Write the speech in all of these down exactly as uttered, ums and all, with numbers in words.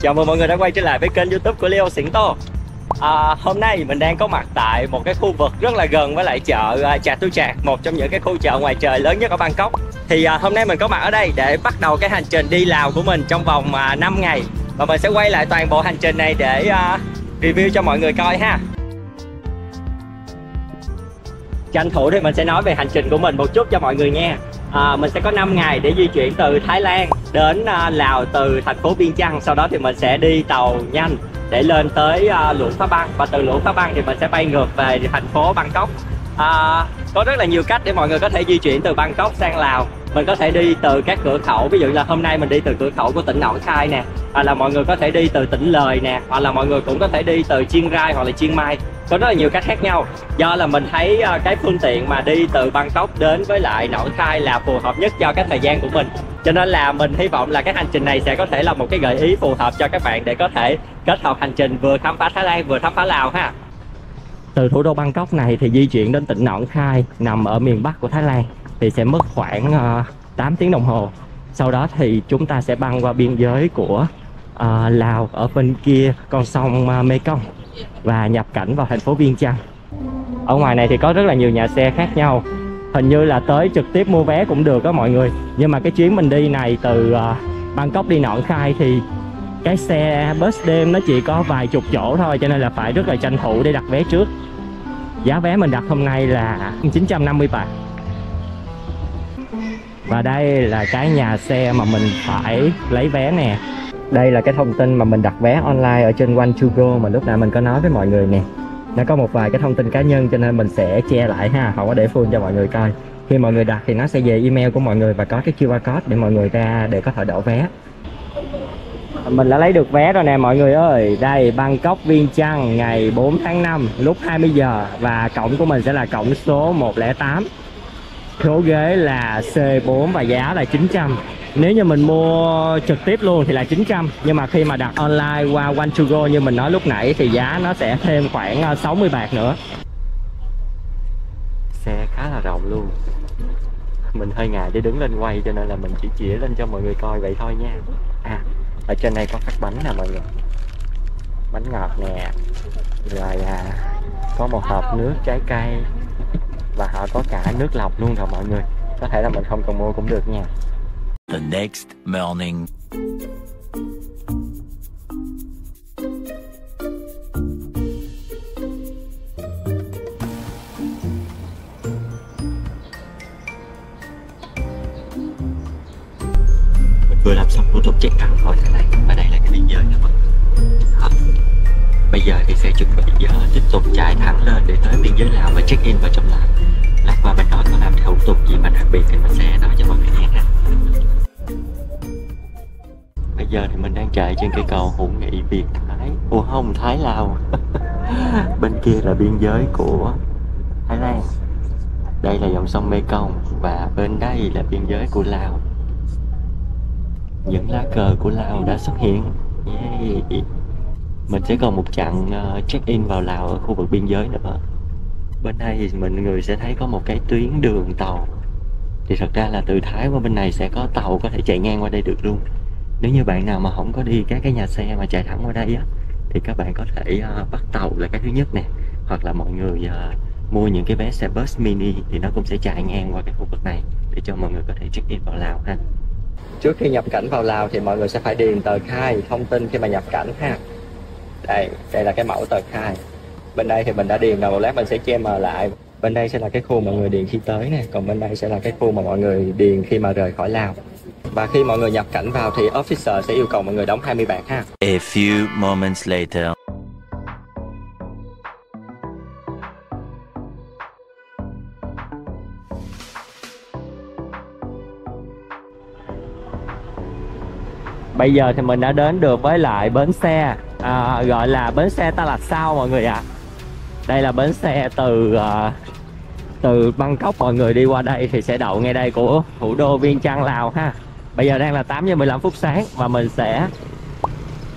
Chào mừng mọi người đã quay trở lại với kênh YouTube của Leo Xỉn Tô. à, Hôm nay mình đang có mặt tại một cái khu vực rất là gần với lại chợ Chatuchak, một trong những cái khu chợ ngoài trời lớn nhất ở Bangkok. Thì à, hôm nay mình có mặt ở đây để bắt đầu cái hành trình đi Lào của mình trong vòng à, năm ngày. Và mình sẽ quay lại toàn bộ hành trình này để à, review cho mọi người coi ha. Tranh thủ thì mình sẽ nói về hành trình của mình một chút cho mọi người nghe. À, mình sẽ có năm ngày để di chuyển từ Thái Lan đến uh, Lào, từ thành phố Viêng Chăn. Sau đó thì mình sẽ đi tàu nhanh để lên tới uh, Luông Pha Băng. Và từ Luông Pha Băng thì mình sẽ bay ngược về thành phố Bangkok. à, Có rất là nhiều cách để mọi người có thể di chuyển từ Bangkok sang Lào. Mình có thể đi từ các cửa khẩu, ví dụ là hôm nay mình đi từ cửa khẩu của tỉnh Nội Khai nè, hoặc là mọi người có thể đi từ tỉnh Lời nè, hoặc là mọi người cũng có thể đi từ Chiên Rai hoặc là Chiên Mai. Có rất là nhiều cách khác nhau. Do là mình thấy cái phương tiện mà đi từ Bangkok đến với lại Nội Khai là phù hợp nhất cho cái thời gian của mình, cho nên là mình hy vọng là cái hành trình này sẽ có thể là một cái gợi ý phù hợp cho các bạn để có thể kết hợp hành trình vừa khám phá Thái Lan vừa khám phá Lào ha. Từ thủ đô Bangkok này thì di chuyển đến tỉnh Nội Khai nằm ở miền Bắc của Thái Lan thì sẽ mất khoảng uh, tám tiếng đồng hồ. Sau đó thì chúng ta sẽ băng qua biên giới của uh, Lào ở bên kia con sông uh, Mekong và nhập cảnh vào thành phố Viêng Chăn. Ở ngoài này thì có rất là nhiều nhà xe khác nhau. Hình như là tới trực tiếp mua vé cũng được đó mọi người. Nhưng mà cái chuyến mình đi này từ uh, Bangkok đi Nọng Khai thì cái xe bus đêm nó chỉ có vài chục chỗ thôi, cho nên là phải rất là tranh thủ để đặt vé trước. Giá vé mình đặt hôm nay là chín trăm năm mươi baht. Và đây là cái nhà xe mà mình phải lấy vé nè. Đây là cái thông tin mà mình đặt vé online ở trên mười hai Go mà lúc nãy mình có nói với mọi người nè. Nó có một vài cái thông tin cá nhân cho nên mình sẽ che lại ha, không có để full cho mọi người coi. Khi mọi người đặt thì nó sẽ về email của mọi người và có cái quy rờ code để mọi người ra để có thể đổi vé. Mình đã lấy được vé rồi nè mọi người ơi. Đây, Bangkok Viêng Chăn ngày bốn tháng năm lúc hai mươi giờ. Và cổng của mình sẽ là cổng số một không tám. Số ghế là xê bốn và giá là chín trăm. Nếu như mình mua trực tiếp luôn thì là chín trăm. Nhưng mà khi mà đặt online qua mười hai Go như mình nói lúc nãy thì giá nó sẽ thêm khoảng sáu mươi baht nữa. Xe khá là rộng luôn. Mình hơi ngại để đứng lên quay cho nên là mình chỉ chĩa lên cho mọi người coi vậy thôi nha. À, ở trên này có các bánh nè mọi người. Bánh ngọt nè. Rồi à, có một hộp nước trái cây. Và họ có cả nước lọc luôn rồi mọi người. Có thể là mình không cần mua cũng được nha. The next morning. Mình vừa làm xong thủ tục check in khỏi Thái Lan. Và đây là cái biên giới nè mọi người. Bây giờ thì sẽ chuẩn bị giờ tiếp tục chạy thẳng lên để tới biên giới Lào và check in vào trong Lào. Lát qua bên đó có làm thủ tục gì mà đặc biệt thì mình sẽ nói cho mọi người nghe ha. Bây giờ thì mình đang chạy trên cây cầu hữu nghị Việt Thái, ủa không, Thái Lào. Bên kia là biên giới của Thái Lan. Đây là dòng sông Mekong và bên đây là biên giới của Lào. Những lá cờ của Lào đã xuất hiện. Yeah. Mình sẽ còn một chặng check-in vào Lào ở khu vực biên giới nữa. Bên đây thì mình người sẽ thấy có một cái tuyến đường tàu. Thì thật ra là từ Thái qua bên này sẽ có tàu có thể chạy ngang qua đây được luôn. Nếu như bạn nào mà không có đi các cái nhà xe mà chạy thẳng qua đây á, thì các bạn có thể uh, bắt tàu là cái thứ nhất nè. Hoặc là mọi người uh, mua những cái vé xe bus mini thì nó cũng sẽ chạy ngang qua cái khu vực này để cho mọi người có thể check-in vào Lào ha. Trước khi nhập cảnh vào Lào thì mọi người sẽ phải điền tờ khai thông tin khi mà nhập cảnh ha. Đây, đây là cái mẫu tờ khai. Bên đây thì mình đã điền rồi, một lát mình sẽ che mờ lại. Bên đây sẽ là cái khu mọi người điền khi tới nè. Còn bên đây sẽ là cái khu mà mọi người điền khi mà rời khỏi Lào. Và khi mọi người nhập cảnh vào thì officer sẽ yêu cầu mọi người đóng hai mươi baht ha. A few moments later. Bây giờ thì mình đã đến được với lại bến xe, à, gọi là bến xe Ta Lạt Sao mọi người ạ. À. Đây là bến xe từ uh, từ Bangkok mọi người đi qua đây thì sẽ đậu ngay đây của thủ đô Viêng Chăn Lào ha. Bây giờ đang là tám giờ mười lăm phút sáng và mình sẽ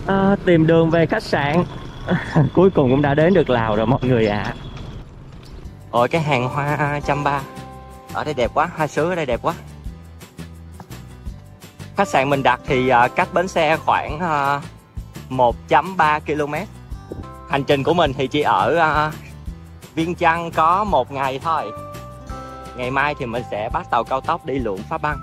uh, tìm đường về khách sạn. Cuối cùng cũng đã đến được Lào rồi mọi người ạ. À. Ôi cái hàng hoa chamba ở đây đẹp quá, hoa sứ ở đây đẹp quá. Khách sạn mình đặt thì uh, cách bến xe khoảng uh, một chấm ba ki lô mét. Hành trình của mình thì chỉ ở uh, Viêng Chăn có một ngày thôi. Ngày mai thì mình sẽ bắt tàu cao tốc đi Luông Pha Băng.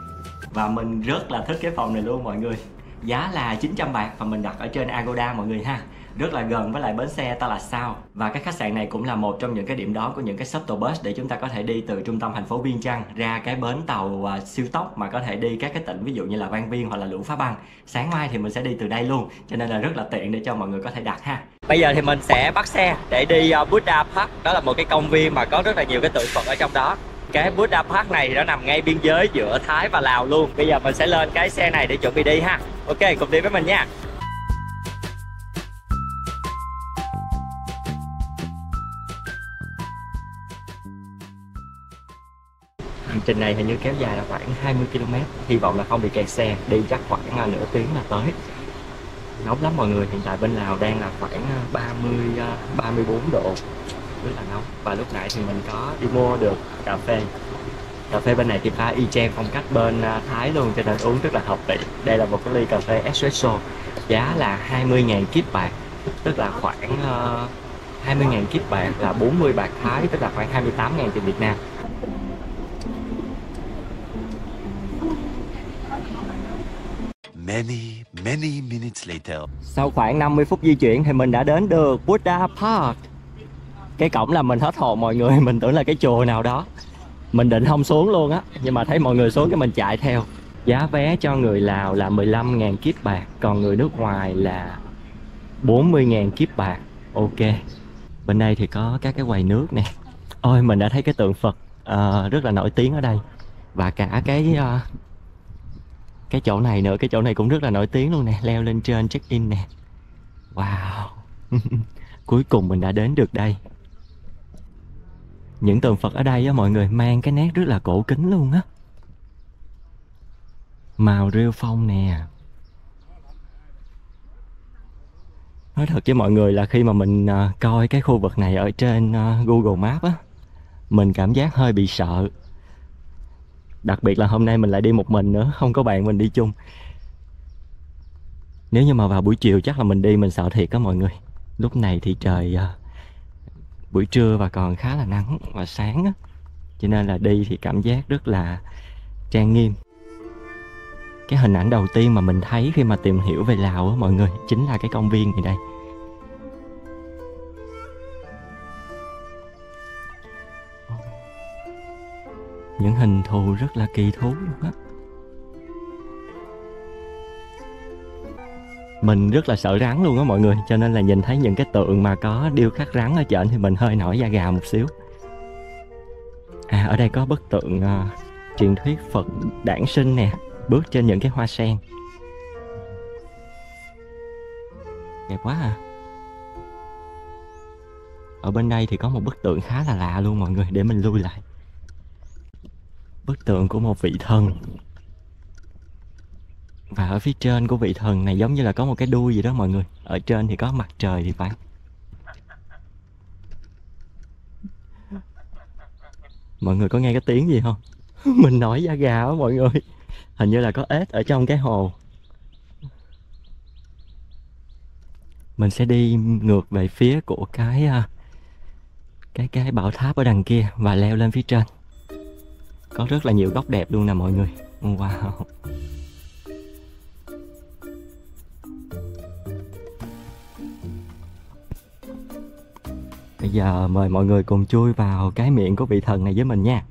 Và mình rất là thích cái phòng này luôn mọi người. Giá là chín trăm bạc và mình đặt ở trên Agoda mọi người ha. Rất là gần với lại bến xe ta là sao. Và cái khách sạn này cũng là một trong những cái điểm đón của những cái shuttle bus để chúng ta có thể đi từ trung tâm thành phố Viêng Chăn ra cái bến tàu à, siêu tốc mà có thể đi các cái tỉnh ví dụ như là Vang Viên hoặc là Luông Pha Băng. Sáng mai thì mình sẽ đi từ đây luôn, cho nên là rất là tiện để cho mọi người có thể đặt ha. Bây giờ thì mình sẽ bắt xe để đi uh, Buddha Park. Đó là một cái công viên mà có rất là nhiều cái tượng Phật ở trong đó. Cái Buddha Park này nó nằm ngay biên giới giữa Thái và Lào luôn. Bây giờ mình sẽ lên cái xe này để chuẩn bị đi ha. Ok, cùng đi với mình nha. Hành trình này hình như kéo dài là khoảng hai mươi ki lô mét. Hy vọng là không bị kẹt xe. Đi chắc khoảng nửa tiếng là tới. Nóng lắm mọi người. Hiện tại bên Lào đang là khoảng ba mươi, ba mươi bốn độ. Rất là nóng. Và lúc nãy thì mình có đi mua được cà phê. Cà phê bên này thì pha y chang phong cách bên Thái luôn, cho nên uống rất là hợp vị. Đây là một cái ly cà phê espresso. Giá là hai mươi nghìn kíp bạc. Tức là khoảng uh, hai mươi nghìn kíp bạc là bốn mươi bạc Thái. Tức là khoảng hai mươi tám nghìn tiền Việt Nam. Many, many minutes later. Sau khoảng năm mươi phút di chuyển thì mình đã đến được Buddha Park. Cái cổng là mình hết hồn mọi người, mình tưởng là cái chùa nào đó. Mình định không xuống luôn á, nhưng mà thấy mọi người xuống cái mình chạy theo. Giá vé cho người Lào là mười lăm nghìn kíp bạc, còn người nước ngoài là bốn mươi nghìn kíp bạc. Ok. Bên đây thì có các cái quầy nước nè. Ôi, mình đã thấy cái tượng Phật uh, rất là nổi tiếng ở đây. Và cả cái... Uh, cái chỗ này nữa, cái chỗ này cũng rất là nổi tiếng luôn nè. Leo lên trên check in nè. Wow. Cuối cùng mình đã đến được đây. Những tượng Phật ở đây á mọi người mang cái nét rất là cổ kính luôn á. Màu rêu phong nè. Nói thật với mọi người là khi mà mình uh, coi cái khu vực này ở trên uh, Google Maps á, mình cảm giác hơi bị sợ. Đặc biệt là hôm nay mình lại đi một mình nữa, không có bạn mình đi chung. Nếu như mà vào buổi chiều chắc là mình đi mình sợ thiệt á mọi người. Lúc này thì trời uh, buổi trưa và còn khá là nắng và sáng á, cho nên là đi thì cảm giác rất là trang nghiêm. Cái hình ảnh đầu tiên mà mình thấy khi mà tìm hiểu về Lào á mọi người chính là cái công viên này đây. Những hình thù rất là kỳ thú luôn á. Mình rất là sợ rắn luôn á mọi người, cho nên là nhìn thấy những cái tượng mà có điêu khắc rắn ở trên thì mình hơi nổi da gà một xíu. À, ở đây có bức tượng uh, truyền thuyết Phật đản sinh nè, bước trên những cái hoa sen. Đẹp quá à. Ở bên đây thì có một bức tượng khá là lạ luôn mọi người, để mình lui lại. Bức tượng của một vị thần. Và ở phía trên của vị thần này giống như là có một cái đuôi gì đó mọi người. Ở trên thì có mặt trời thì phải. Mọi người có nghe cái tiếng gì không? Mình nổi da gà á mọi người. Hình như là có ếch ở trong cái hồ. Mình sẽ đi ngược về phía của cái Cái cái bảo tháp ở đằng kia và leo lên phía trên. Có rất là nhiều góc đẹp luôn nè mọi người. Wow. Bây giờ mời mọi người cùng chui vào cái miệng của vị thần này với mình nha.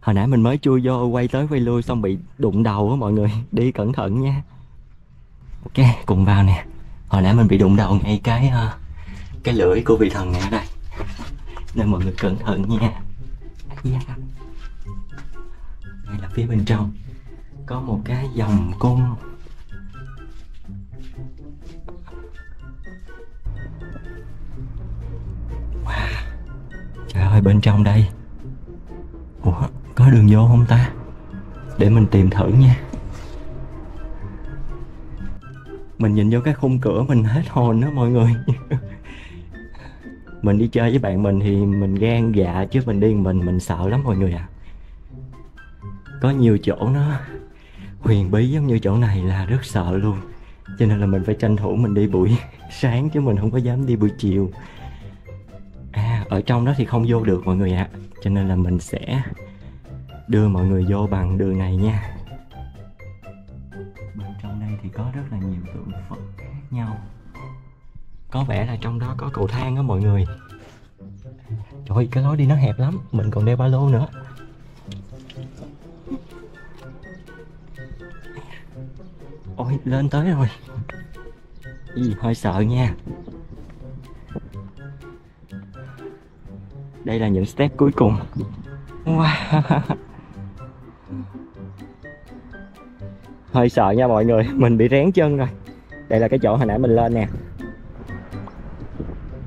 Hồi nãy mình mới chui vô quay tới quay lui xong bị đụng đầu á mọi người. Đi cẩn thận nha. Ok, cùng vào nè. Hồi nãy mình bị đụng đầu ngay cái cái lưỡi của vị thần này ở đây. Nên mọi người cẩn thận nha. Yeah. Đây là phía bên trong. Có một cái dòng cung. Wow. Trời ơi, bên trong đây. Ủa, có đường vô không ta? Để mình tìm thử nha. Mình nhìn vô cái khung cửa mình hết hồn đó mọi người. Mình đi chơi với bạn mình thì mình gan dạ, chứ mình đi mình mình sợ lắm mọi người ạ. À. Có nhiều chỗ nó huyền bí giống như chỗ này là rất sợ luôn. Cho nên là mình phải tranh thủ mình đi buổi sáng chứ mình không có dám đi buổi chiều. À, ở trong đó thì không vô được mọi người ạ. À. Cho nên là mình sẽ đưa mọi người vô bằng đường này nha. Bên trong đây thì có rất là nhiều tượng Phật khác nhau. Có vẻ là trong đó có cầu thang á mọi người. Trời ơi, cái lối đi nó hẹp lắm, mình còn đeo ba lô nữa. Ôi, lên tới rồi. Ý, hơi sợ nha. Đây là những step cuối cùng. Wow. Hơi sợ nha mọi người, mình bị rén chân rồi. Đây là cái chỗ hồi nãy mình lên nè.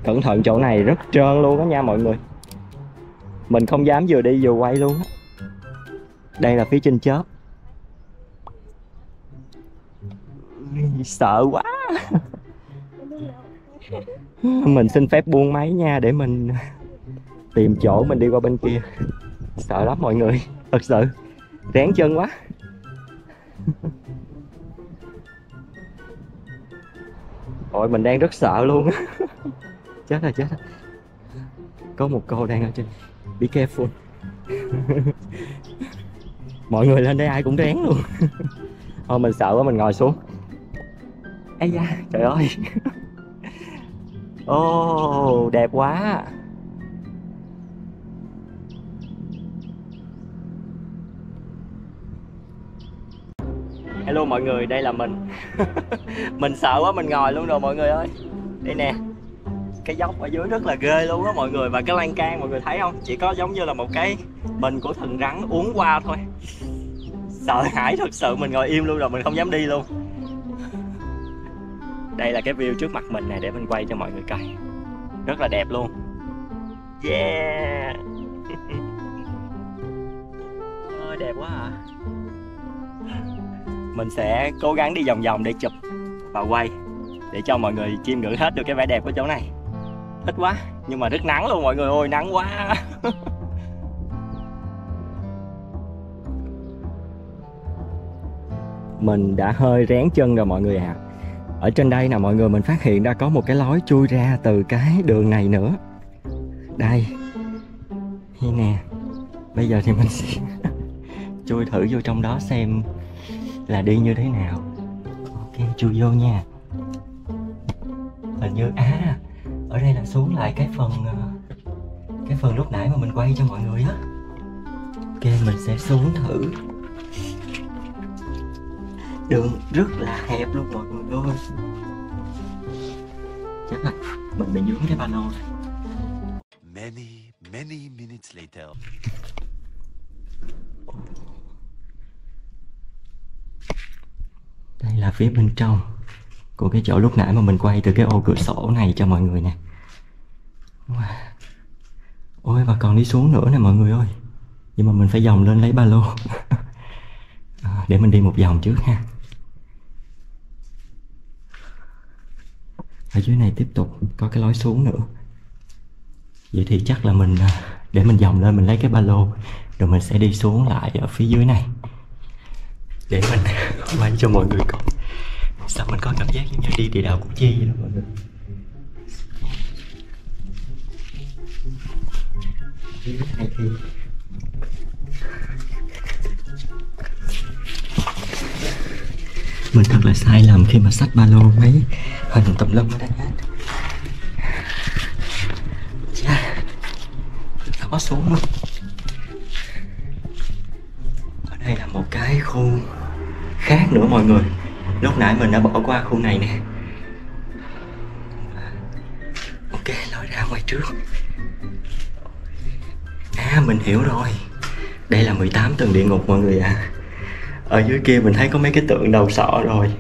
Cẩn thận chỗ này rất trơn luôn á nha mọi người. Mình không dám vừa đi vừa quay luôn á. Đây là phía trên chớp. Sợ quá. Mình xin phép buông máy nha, để mình tìm chỗ mình đi qua bên kia. Sợ lắm mọi người, thật sự rén chân quá. Ôi, mình đang rất sợ luôn á. Chết rồi, chết rồi. Có một cô đang ở trên. Be careful. Mọi người lên đây ai cũng rén luôn. Thôi mình sợ quá, mình ngồi xuống. Ây da, trời ơi. Ô, oh, đẹp quá. Hello mọi người, đây là mình. Mình sợ quá, mình ngồi luôn rồi mọi người ơi. Đây nè, cái dốc ở dưới rất là ghê luôn á mọi người. Và cái lan can mọi người thấy không, chỉ có giống như là một cái bình của thần rắn uống qua thôi. Sợ hãi thật sự, mình ngồi im luôn rồi, mình không dám đi luôn. Đây là cái view trước mặt mình nè, để mình quay cho mọi người coi. Rất là đẹp luôn. Yeah. Ôi, đẹp quá à. Mình sẽ cố gắng đi vòng vòng để chụp và quay, để cho mọi người chiêm ngưỡng hết được cái vẻ đẹp của chỗ này. Thích quá, nhưng mà rất nắng luôn mọi người ơi, nắng quá. Mình đã hơi rén chân rồi mọi người ạ. À. Ở trên đây nè mọi người, mình phát hiện ra có một cái lối chui ra từ cái đường này nữa. Đây. Đây nè. Bây giờ thì mình sẽ chui thử vô trong đó xem là đi như thế nào. Ok, chui vô nha. Hình như à, ở đây là xuống lại cái phần cái phần lúc nãy mà mình quay cho mọi người á. Ok, mình sẽ xuống thử. Đường rất là hẹp luôn mọi người ơi. Chắc là mình bị dướng cái pano này. Many, many minutes later. Đây là phía bên trong của cái chỗ lúc nãy mà mình quay từ cái ô cửa sổ này cho mọi người nè. Ôi, và còn đi xuống nữa nè mọi người ơi. Nhưng mà mình phải vòng lên lấy ba lô. À, để mình đi một vòng trước ha. Ở dưới này tiếp tục có cái lối xuống nữa. Vậy thì chắc là mình để mình vòng lên mình lấy cái ba lô, rồi mình sẽ đi xuống lại ở phía dưới này. Để mình quay cho mọi người coi. Sao mình có cảm giác như đi địa đạo Củ Chi vậy đó mọi người. Dưới này thì mình thật là sai lầm khi mà xách ba lô mấy hình tùm lum ở đây hết. Chà, khó xuống luôn. Ở đây là một cái khu khác nữa mọi người. Lúc nãy mình đã bỏ qua khu này nè. Ok, lối ra ngoài trước. À, mình hiểu rồi. Đây là mười tám tầng địa ngục mọi người ạ. À. Ở dưới kia mình thấy có mấy cái tượng đầu sọ rồi.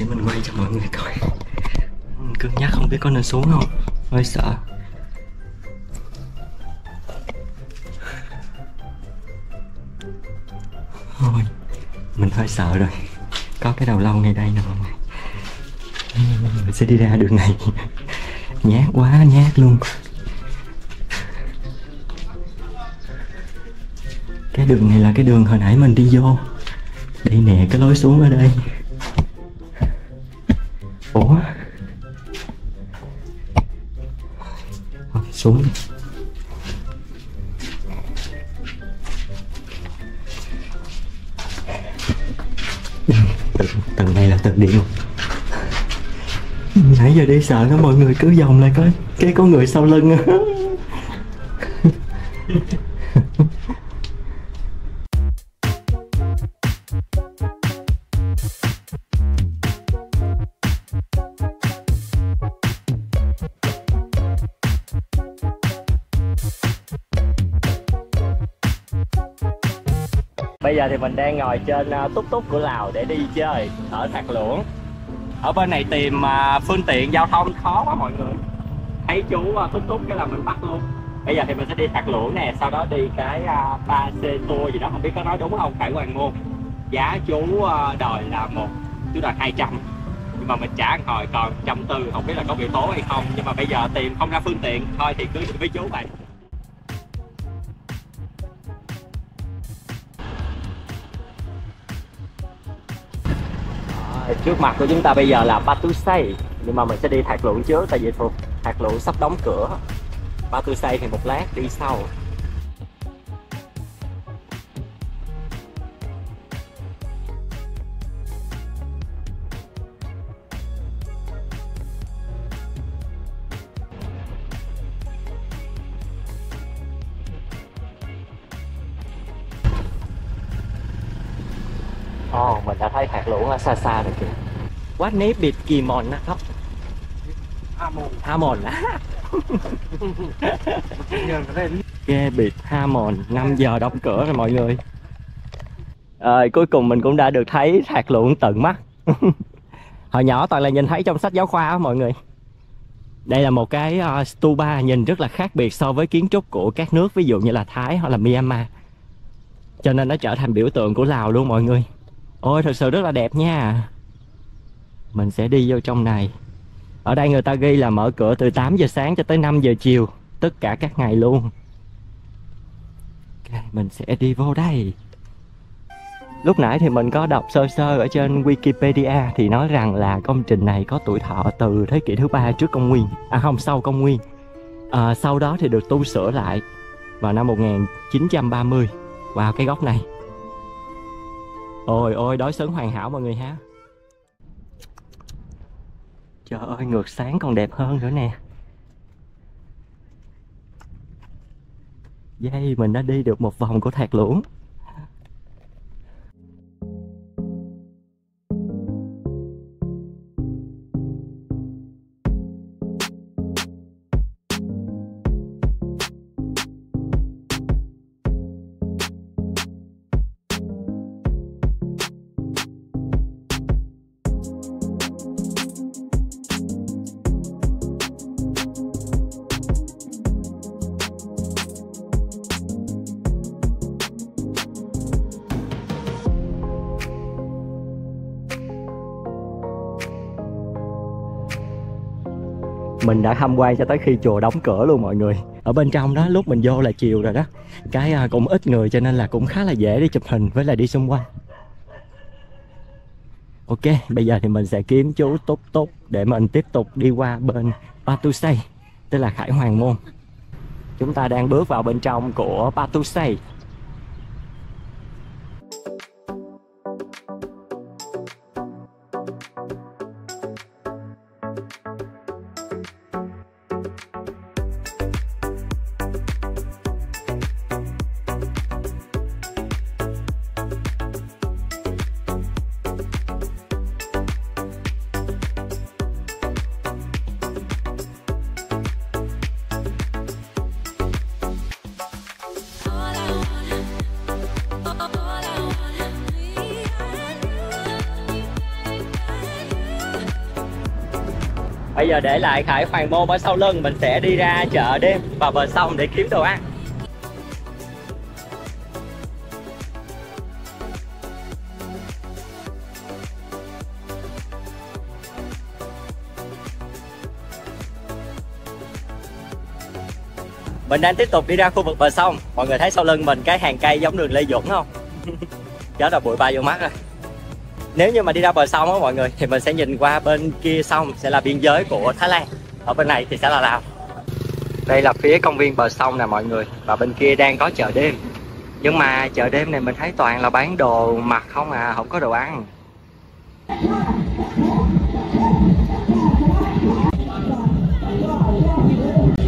Để mình quay cho mọi người coi. Mình cứng nhắc không biết có nên xuống không. Hơi sợ. Ôi, mình hơi sợ rồi. Có cái đầu lâu ngay đây nè mọi người. Mình sẽ đi ra đường này. Nhát quá, nhát luôn. Cái đường này là cái đường hồi nãy mình đi vô. Đây nè, cái lối xuống ở đây. Ủa? Xuống đi. Tầng này là tầng điện. Nãy giờ đi sợ nó mọi người cứ vòng lại coi, cái có người sau lưng. Bây giờ thì mình đang ngồi trên uh, túc túc của Lào để đi chơi ở Thạc Luông. Ở bên này tìm uh, phương tiện giao thông khó quá mọi người. Thấy chú uh, túc túc cái là mình bắt luôn. Bây giờ thì mình sẽ đi Thạc Luông nè, sau đó đi cái uh, ba xe tour gì đó, không biết có nói đúng không, Khải Hoàng Ngôn. Giá chú uh, đòi là một, chú đòi hai trăm. Nhưng mà mình trả hồi còn một trăm bốn mươi, không biết là có biểu tố hay không. Nhưng mà bây giờ tìm không ra phương tiện, thôi thì cứ đi với chú vậy. Trước mặt của chúng ta bây giờ là Patuxay, nhưng mà mình sẽ đi Thạc Luông trước tại vì thuộc Thạc Luông sắp đóng cửa. Patuxay thì một lát đi sau. Ồ, oh, mình đã thấy Thạc Luông ở xa xa rồi kìa. Quá nếp bịt kỳ mòn á, khóc Ha mòn á. Ghe bịt Ha mòn, năm giờ đóng cửa rồi mọi người. À, cuối cùng mình cũng đã được thấy Thạc Luông tận mắt. Hồi nhỏ toàn là nhìn thấy trong sách giáo khoa á mọi người. Đây là một cái uh, stupa nhìn rất là khác biệt so với kiến trúc của các nước, ví dụ như là Thái hoặc là Myanmar. Cho nên nó trở thành biểu tượng của Lào luôn mọi người. Ôi thật sự rất là đẹp nha. Mình sẽ đi vô trong này. Ở đây người ta ghi là mở cửa từ tám giờ sáng cho tới năm giờ chiều, tất cả các ngày luôn. Okay, mình sẽ đi vô đây. Lúc nãy thì mình có đọc sơ sơ ở trên Wikipedia thì nói rằng là công trình này có tuổi thọ từ thế kỷ thứ ba trước công nguyên. À không, sau công nguyên. À, sau đó thì được tu sửa lại vào năm một nghìn chín trăm ba mươi. Wow, cái góc này. Ôi ôi, đối xứng hoàn hảo mọi người ha. Trời ơi, ngược sáng còn đẹp hơn nữa nè. Yay, mình đã đi được một vòng của Thạc Luông. Mình đã tham quan cho tới khi chùa đóng cửa luôn mọi người. Ở bên trong đó lúc mình vô là chiều rồi đó. Cái cũng ít người cho nên là cũng khá là dễ để chụp hình với là đi xung quanh. Ok, bây giờ thì mình sẽ kiếm chú Túc Túc để mình tiếp tục đi qua bên Patuxay, tức là Khải Hoàng Môn. Chúng ta đang bước vào bên trong của Patuxay. Bây giờ để lại Khải Hoàng Môn ở sau lưng, mình sẽ đi ra chợ đêm và bờ sông để kiếm đồ ăn. Mình đang tiếp tục đi ra khu vực bờ sông. Mọi người thấy sau lưng mình cái hàng cây giống đường Lê Duẩn không? Đó là bụi bay vô mắt rồi. Nếu như mà đi ra bờ sông á mọi người thì mình sẽ nhìn qua bên kia sông sẽ là biên giới của Thái Lan, ở bên này thì sẽ là Lào. Đây là phía công viên bờ sông nè mọi người, và bên kia đang có chợ đêm. Nhưng mà chợ đêm này mình thấy toàn là bán đồ mặc không à, không có đồ ăn.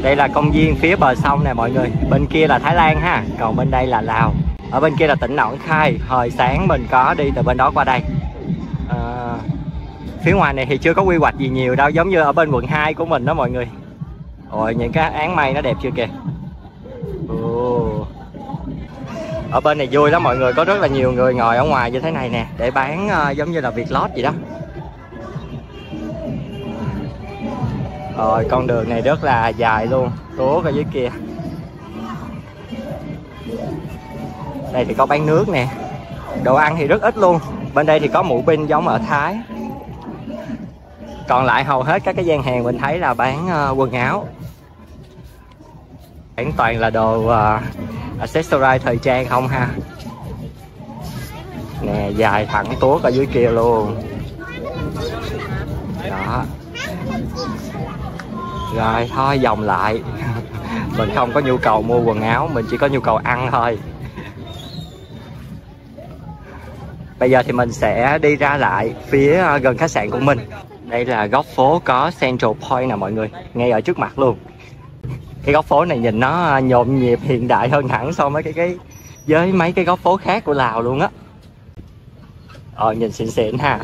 Đây là công viên phía bờ sông nè mọi người, bên kia là Thái Lan ha, còn bên đây là Lào. Ở bên kia là tỉnh Nội Khai, hồi sáng mình có đi từ bên đó qua đây. À, phía ngoài này thì chưa có quy hoạch gì nhiều đâu, giống như ở bên quận hai của mình đó mọi người. Rồi những cái áng mây nó đẹp chưa kìa. Ở bên này vui lắm mọi người, có rất là nhiều người ngồi ở ngoài như thế này nè để bán uh, giống như là Việt lót gì đó. Rồi con đường này rất là dài luôn, tuốt ở dưới kia. Đây thì có bán nước nè, đồ ăn thì rất ít luôn. Bên đây thì có mũ binh giống ở Thái. Còn lại hầu hết các cái gian hàng mình thấy là bán uh, quần áo, bán toàn là đồ uh, accessory thời trang không ha. Nè dài thẳng tuốt ở dưới kia luôn đó. Rồi thôi vòng lại. Mình không có nhu cầu mua quần áo, mình chỉ có nhu cầu ăn thôi. Bây giờ thì mình sẽ đi ra lại phía gần khách sạn của mình. Đây là góc phố có Central Point nè mọi người, ngay ở trước mặt luôn. Cái góc phố này nhìn nó nhộn nhịp hiện đại hơn hẳn so với cái cái với mấy cái góc phố khác của Lào luôn á. Ờ nhìn xịn xịn ha.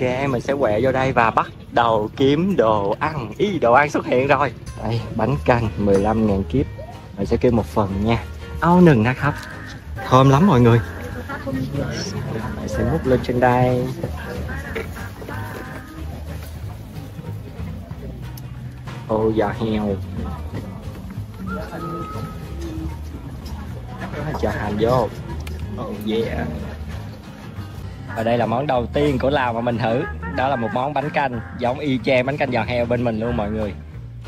Ok mình sẽ quẹo vô đây và bắt đầu kiếm đồ ăn. Ý đồ ăn xuất hiện rồi. Đây bánh canh mười lăm ngàn kiếp. Mình sẽ kêu một phần nha. Ao nừng nè khắp. Thơm lắm mọi người. Mình sẽ múc lên trên đây. Ô giò heo. Cho hành vô. Oh yeah. Và đây là món đầu tiên của Lào mà mình thử. Đó là một món bánh canh giống y chang bánh canh giò heo bên mình luôn mọi người.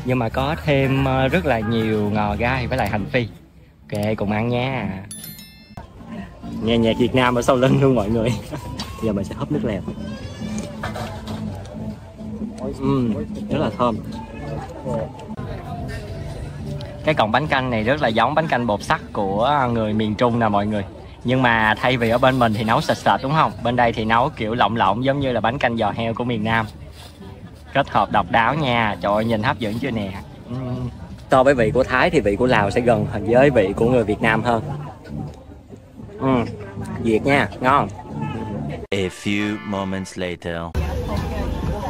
Nhưng mà có thêm rất là nhiều ngò gai với lại hành phi. Ok cùng ăn nha. Nghe nhạc Việt Nam ở sau lưng luôn mọi người. Giờ mình sẽ húp nước lèo. uhm, Rất là thơm. Cái cọng bánh canh này rất là giống bánh canh bột sắt của người miền Trung nè mọi người. Nhưng mà thay vì ở bên mình thì nấu sệt sệt đúng không? Bên đây thì nấu kiểu lỏng lỏng giống như là bánh canh giò heo của miền Nam. Kết hợp độc đáo nha, trời ơi nhìn hấp dẫn chưa nè. uhm. So với vị của Thái thì vị của Lào sẽ gần với vị của người Việt Nam hơn. uhm. Việt nha, ngon. A few moments later.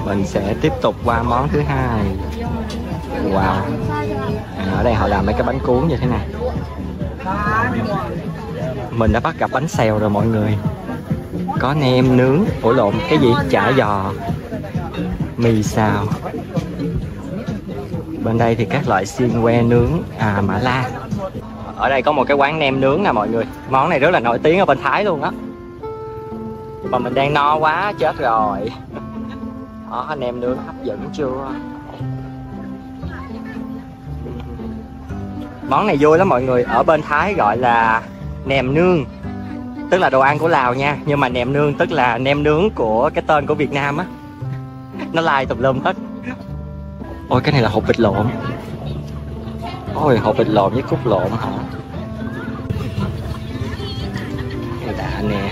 Mình sẽ tiếp tục qua món thứ hai. Wow. Ở đây họ làm mấy cái bánh cuốn như thế này. Mình đã bắt gặp bánh xèo rồi mọi người. Có nem nướng, ủa lộn, cái gì? Chả giò, mì xào. Bên đây thì các loại xiên que nướng, à mã la. Ở đây có một cái quán nem nướng nè mọi người. Món này rất là nổi tiếng ở bên Thái luôn á. Mà mình đang no quá, chết rồi. Đó, nem nướng hấp dẫn chưa? Món này vui lắm mọi người, ở bên Thái gọi là nèm nương. Tức là đồ ăn của Lào nha, nhưng mà nèm nương tức là nem nướng của cái tên của Việt Nam á. Nó lai tùm lum hết. Ôi cái này là hột vịt lộn. Ôi hột vịt lộn với cút lộn hả? Cái đã nè.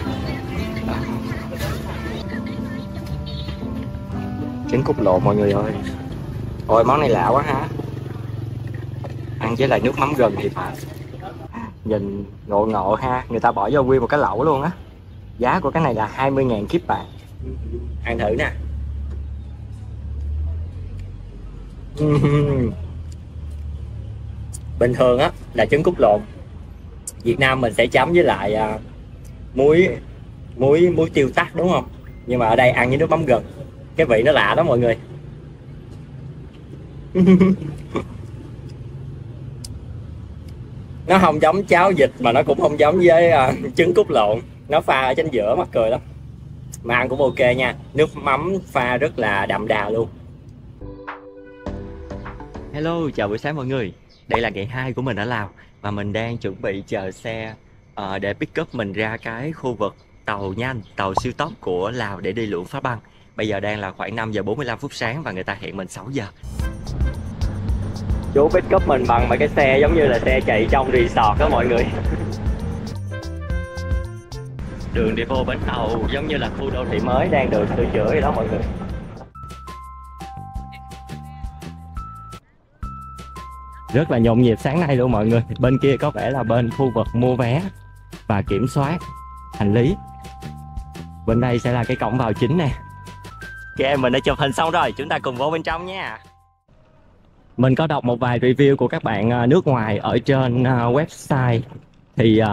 Đó. Trứng cút lộn mọi người ơi. Ôi món này lạ quá hả? Ăn với lại nước mắm gừng thì phải. Nhìn ngộ ngộ ha, người ta bỏ vô nguyên một cái lẩu luôn á. Giá của cái này là hai mươi ngàn kiếp bạc. Ăn thử nè. Bình thường á là trứng cút lộn Việt Nam mình sẽ chấm với lại uh, muối muối muối tiêu tắc đúng không? Nhưng mà ở đây ăn với nước mắm gừng, cái vị nó lạ đó mọi người. Nó không giống cháo vịt mà nó cũng không giống với uh, trứng cút lộn. Nó pha ở chính giữa, mắc cười lắm. Mà ăn cũng ok nha. Nước mắm pha rất là đậm đà luôn. Hello, chào buổi sáng mọi người. Đây là ngày hai của mình ở Lào. Và mình đang chuẩn bị chờ xe uh, để pick up mình ra cái khu vực tàu nhanh, tàu siêu tốc của Lào để đi Luông Pha Băng. Bây giờ đang là khoảng năm giờ bốn mươi lăm phút sáng và người ta hẹn mình sáu giờ. Chú pick up mình bằng mấy cái xe giống như là xe chạy trong resort đó mọi người. Đường đi vô bến tàu giống như là khu đô thị mới đang được sửa chữa gì đó mọi người. Rất là nhộn nhịp sáng nay luôn mọi người. Bên kia có vẻ là bên khu vực mua vé và kiểm soát hành lý. Bên đây sẽ là cái cổng vào chính nè. Ok, mình đã chụp hình xong rồi, chúng ta cùng vô bên trong nha. Mình có đọc một vài review của các bạn nước ngoài ở trên website. Thì uh,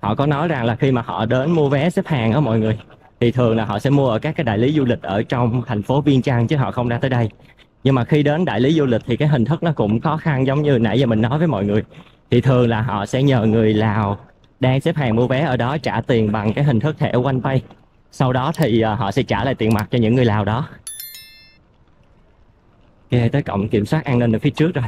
họ có nói rằng là khi mà họ đến mua vé xếp hàng đó mọi người, thì thường là họ sẽ mua ở các cái đại lý du lịch ở trong thành phố Viêng Chăn chứ họ không ra tới đây. Nhưng mà khi đến đại lý du lịch thì cái hình thức nó cũng khó khăn giống như nãy giờ mình nói với mọi người. Thì thường là họ sẽ nhờ người Lào đang xếp hàng mua vé ở đó trả tiền bằng cái hình thức thẻ OnePay. Sau đó thì họ sẽ trả lại tiền mặt cho những người Lào đó. Ok, tới cổng kiểm soát an ninh ở phía trước rồi.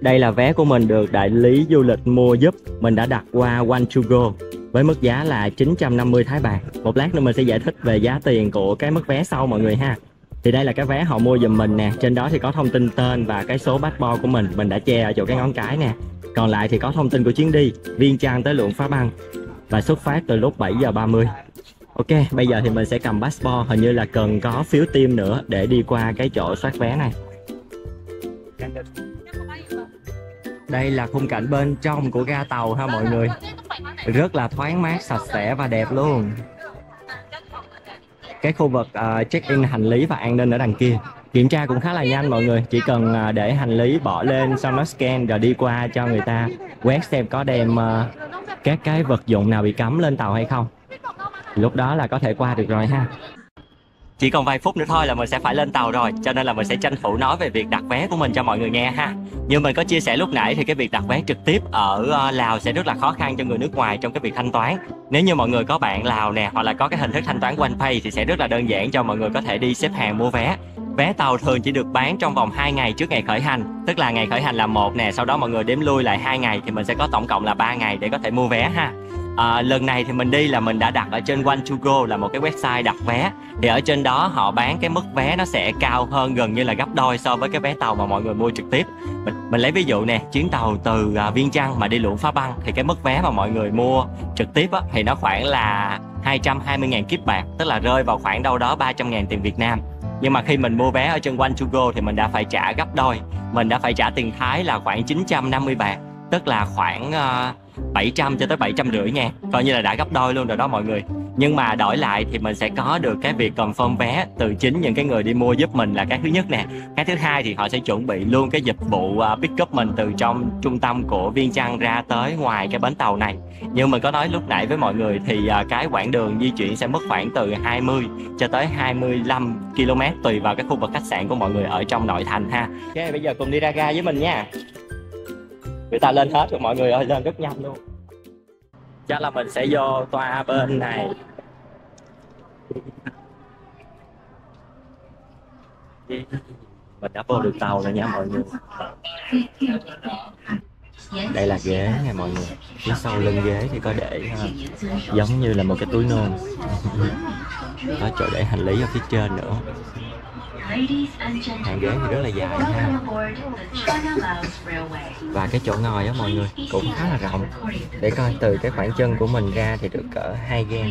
Đây là vé của mình được đại lý du lịch mua giúp. Mình đã đặt qua mười hai Go với mức giá là chín trăm năm mươi Thái Bạc. Một lát nữa mình sẽ giải thích về giá tiền của cái mức vé sau mọi người ha. Thì đây là cái vé họ mua giùm mình nè. Trên đó thì có thông tin tên và cái số passport của mình. Mình đã che ở chỗ cái ngón cái nè. Còn lại thì có thông tin của chuyến đi Viêng Chăn tới Luông Pha Băng và xuất phát từ lúc bảy giờ ba mươi. Ok, bây giờ thì mình sẽ cầm passport. Hình như là cần có phiếu tiêm nữa để đi qua cái chỗ soát vé này. Đây là khung cảnh bên trong của ga tàu ha mọi người. Rất là thoáng mát, sạch sẽ và đẹp luôn. Cái khu vực uh, check-in hành lý và an ninh ở đằng kia. Kiểm tra cũng khá là nhanh mọi người. Chỉ cần uh, để hành lý bỏ lên, xong nó scan rồi đi qua cho người ta quét xem có đem uh, các cái vật dụng nào bị cấm lên tàu hay không. Lúc đó là có thể qua được rồi ha. Chỉ còn vài phút nữa thôi là mình sẽ phải lên tàu rồi. Cho nên là mình sẽ tranh thủ nói về việc đặt vé của mình cho mọi người nghe ha. Như mình có chia sẻ lúc nãy thì cái việc đặt vé trực tiếp ở Lào sẽ rất là khó khăn cho người nước ngoài trong cái việc thanh toán. Nếu như mọi người có bạn Lào nè, hoặc là có cái hình thức thanh toán OnePay thì sẽ rất là đơn giản cho mọi người có thể đi xếp hàng mua vé. Vé tàu thường chỉ được bán trong vòng hai ngày trước ngày khởi hành. Tức là ngày khởi hành là một nè, sau đó mọi người đếm lui lại hai ngày thì mình sẽ có tổng cộng là ba ngày để có thể mua vé ha. À, lần này thì mình đi là mình đã đặt ở trên mười hai Go là một cái website đặt vé. Thì ở trên đó họ bán cái mức vé nó sẽ cao hơn gần như là gấp đôi so với cái vé tàu mà mọi người mua trực tiếp. Mình, mình lấy ví dụ nè, chuyến tàu từ uh, Viêng Chăn mà đi Luông Pha Băng thì cái mức vé mà mọi người mua trực tiếp á, thì nó khoảng là hai trăm hai mươi nghìn kiếp bạc, tức là rơi vào khoảng đâu đó ba trăm nghìn tiền Việt Nam. Nhưng mà khi mình mua vé ở trên mười hai Go thì mình đã phải trả gấp đôi. Mình đã phải trả tiền Thái là khoảng chín trăm năm mươi bạc, tức là khoảng Uh, bảy trăm cho tới bảy trăm rưỡi nha. Coi như là đã gấp đôi luôn rồi đó mọi người. Nhưng mà đổi lại thì mình sẽ có được cái việc confirm vé từ chính những cái người đi mua giúp mình là cái thứ nhất nè. Cái thứ hai thì họ sẽ chuẩn bị luôn cái dịch vụ pick up mình từ trong trung tâm của Viêng Chăn ra tới ngoài cái bến tàu này. Như mình có nói lúc nãy với mọi người thì cái quãng đường di chuyển sẽ mất khoảng từ hai mươi cho tới hai mươi lăm ki lô mét tùy vào cái khu vực khách sạn của mọi người ở trong nội thành ha. Ok, bây giờ cùng đi ra ga với mình nha. Người ta lên hết rồi mọi người ơi, lên rất nhanh luôn. Chắc là mình sẽ vô toa bên này. Mình đã vô được tàu rồi nha mọi người. Đây là ghế nha mọi người. Phía sau lưng ghế thì có để giống như là một cái túi nôn. Có chỗ để hành lý ở phía trên nữa. Hàng ghế thì rất là dài ha. Và cái chỗ ngồi á mọi người cũng khá là rộng. Để coi từ cái khoảng chân của mình ra thì được cỡ hai gang.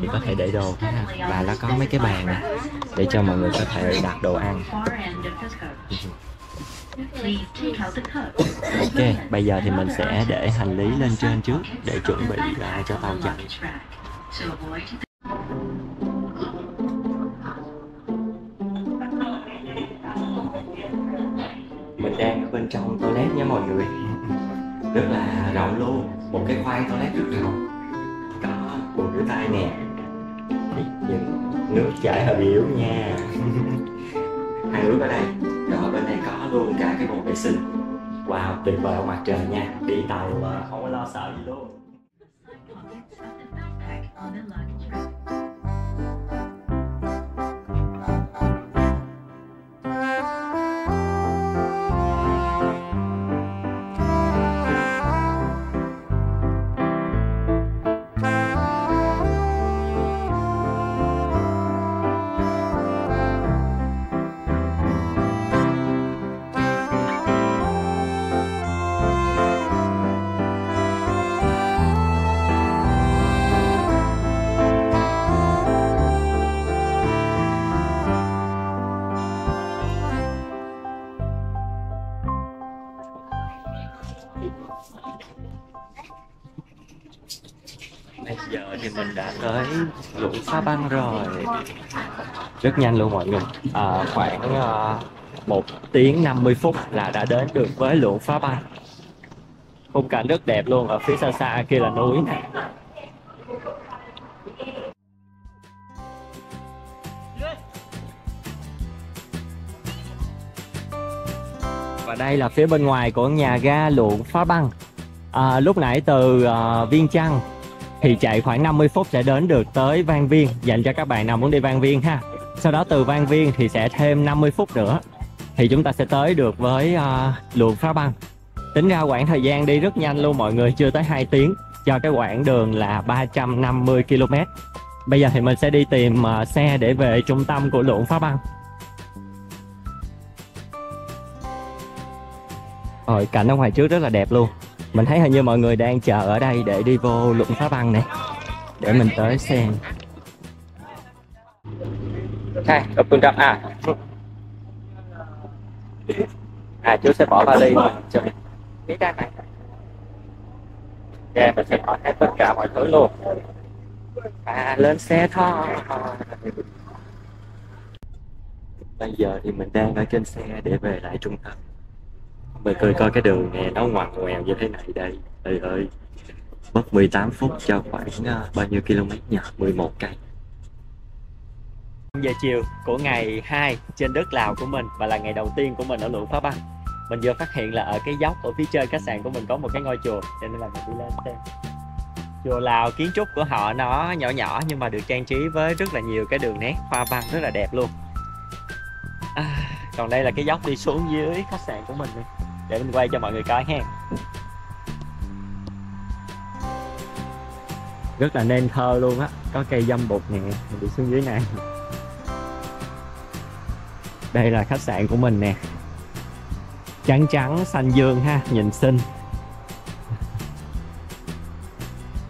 Thì có thể để đồ ha. Và nó có mấy cái bàn này để cho mọi người có thể đặt đồ ăn. Ok, bây giờ thì mình sẽ để hành lý lên trên trước để chuẩn bị lại cho tàu chạy. Mình đang ở bên trong toilet nha mọi người. Rất là rộng luôn. Một cái khoang toilet rất rộng. Có bồn rửa tay nè. Nhưng nước chảy hơi yếu nha. Hai nước ở đây. Rồi bên này có luôn cả cái bồn vệ sinh. Wow, tuyệt vời mặt trời nha. Đi tàu mà không có lo sợ gì luôn. thì mình đã tới Luông Pha Băng rồi. Rất nhanh luôn mọi người. À, khoảng uh, một tiếng năm mươi phút là đã đến được với Luông Pha Băng. Khung cảnh rất đẹp luôn, ở phía xa xa kia là núi này. Và đây là phía bên ngoài của nhà ga Luông Pha Băng. À, lúc nãy từ uh, Viêng Chăn thì chạy khoảng năm mươi phút sẽ đến được tới Vang Viên, dành cho các bạn nào muốn đi Vang Viên ha. Sau đó từ Vang Viên thì sẽ thêm năm mươi phút nữa thì chúng ta sẽ tới được với uh, Luông Pha Băng. Tính ra quãng thời gian đi rất nhanh luôn mọi người, chưa tới hai tiếng cho cái quãng đường là ba trăm năm mươi ki lô mét. Bây giờ thì mình sẽ đi tìm uh, xe để về trung tâm của Luông Pha Băng. Rồi, cảnh ở ngoài trước rất là đẹp luôn. Mình thấy hình như mọi người đang chờ ở đây để đi vô Luông Pha Băng này. Để mình tới xem. Này, ở phương trạm à. À, chú sẽ bỏ vali mình chụp cái ra này. Dạ, mình sẽ bỏ hết tất cả mọi thứ luôn. À, lên xe thôi. Bây giờ thì mình đang ở trên xe để về lại trung tâm. Mình coi coi cái đường nè, nó ngoằn ngoèo như thế này đây. Trời ơi, mất mười tám phút cho khoảng uh, bao nhiêu km nhỉ? mười một cây. năm giờ chiều của ngày hai trên đất Lào của mình, và là ngày đầu tiên của mình ở Luông Pha Băng. Mình vừa phát hiện là ở cái dốc ở phía trên khách sạn của mình có một cái ngôi chùa, cho nên là mình đi lên xem. Chùa Lào kiến trúc của họ nó nhỏ nhỏ nhưng mà được trang trí với rất là nhiều cái đường nét hoa văn rất là đẹp luôn. À, còn đây là cái dốc đi xuống dưới khách sạn của mình này. Để mình quay cho mọi người coi ha. Rất là nên thơ luôn á. Có cây dâm bụt nè. Mình đi xuống dưới này. Đây là khách sạn của mình nè. Trắng trắng xanh dương ha. Nhìn xinh.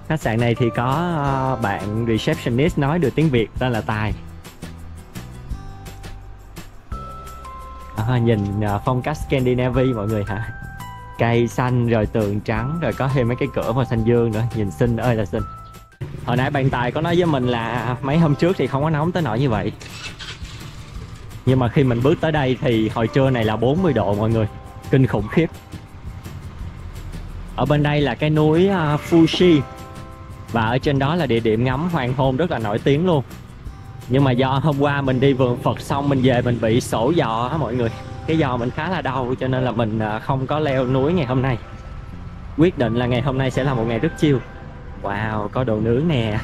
Khách sạn này thì có bạn receptionist nói được tiếng Việt tên là Tài. À, nhìn phong cách Scandinavia mọi người hả? Cây xanh rồi tường trắng rồi có thêm mấy cái cửa màu xanh dương nữa, nhìn xinh ơi là xinh. Hồi nãy bạn Tài có nói với mình là mấy hôm trước thì không có nóng tới nỗi như vậy. Nhưng mà khi mình bước tới đây thì hồi trưa này là bốn mươi độ mọi người, kinh khủng khiếp. Ở bên đây là cái núi Phu Si và ở trên đó là địa điểm ngắm hoàng hôn rất là nổi tiếng luôn. Nhưng mà do hôm qua mình đi vườn Phật xong mình về mình bị sổ giò á mọi người. Cái giò mình khá là đau cho nên là mình không có leo núi ngày hôm nay. Quyết định là ngày hôm nay sẽ là một ngày rất chill. Wow, có đồ nướng nè.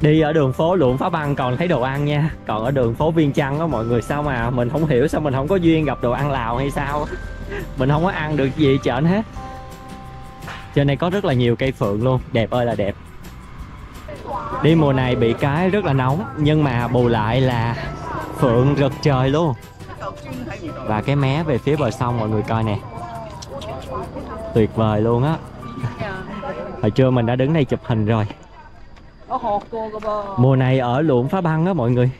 Đi ở đường phố Luông Pha Băng còn thấy đồ ăn nha. Còn ở đường phố Viêng Chăn đó mọi người, sao mà mình không hiểu sao mình không có duyên gặp đồ ăn Lào hay sao. Mình không có ăn được gì trển hết. Trên này có rất là nhiều cây phượng luôn, đẹp ơi là đẹp. Đi mùa này bị cái rất là nóng, nhưng mà bù lại là phượng rực trời luôn. Và cái mé về phía bờ sông mọi người coi nè. Tuyệt vời luôn á. Hồi trưa mình đã đứng đây chụp hình rồi. Mùa này ở Luông Pha Băng á mọi người,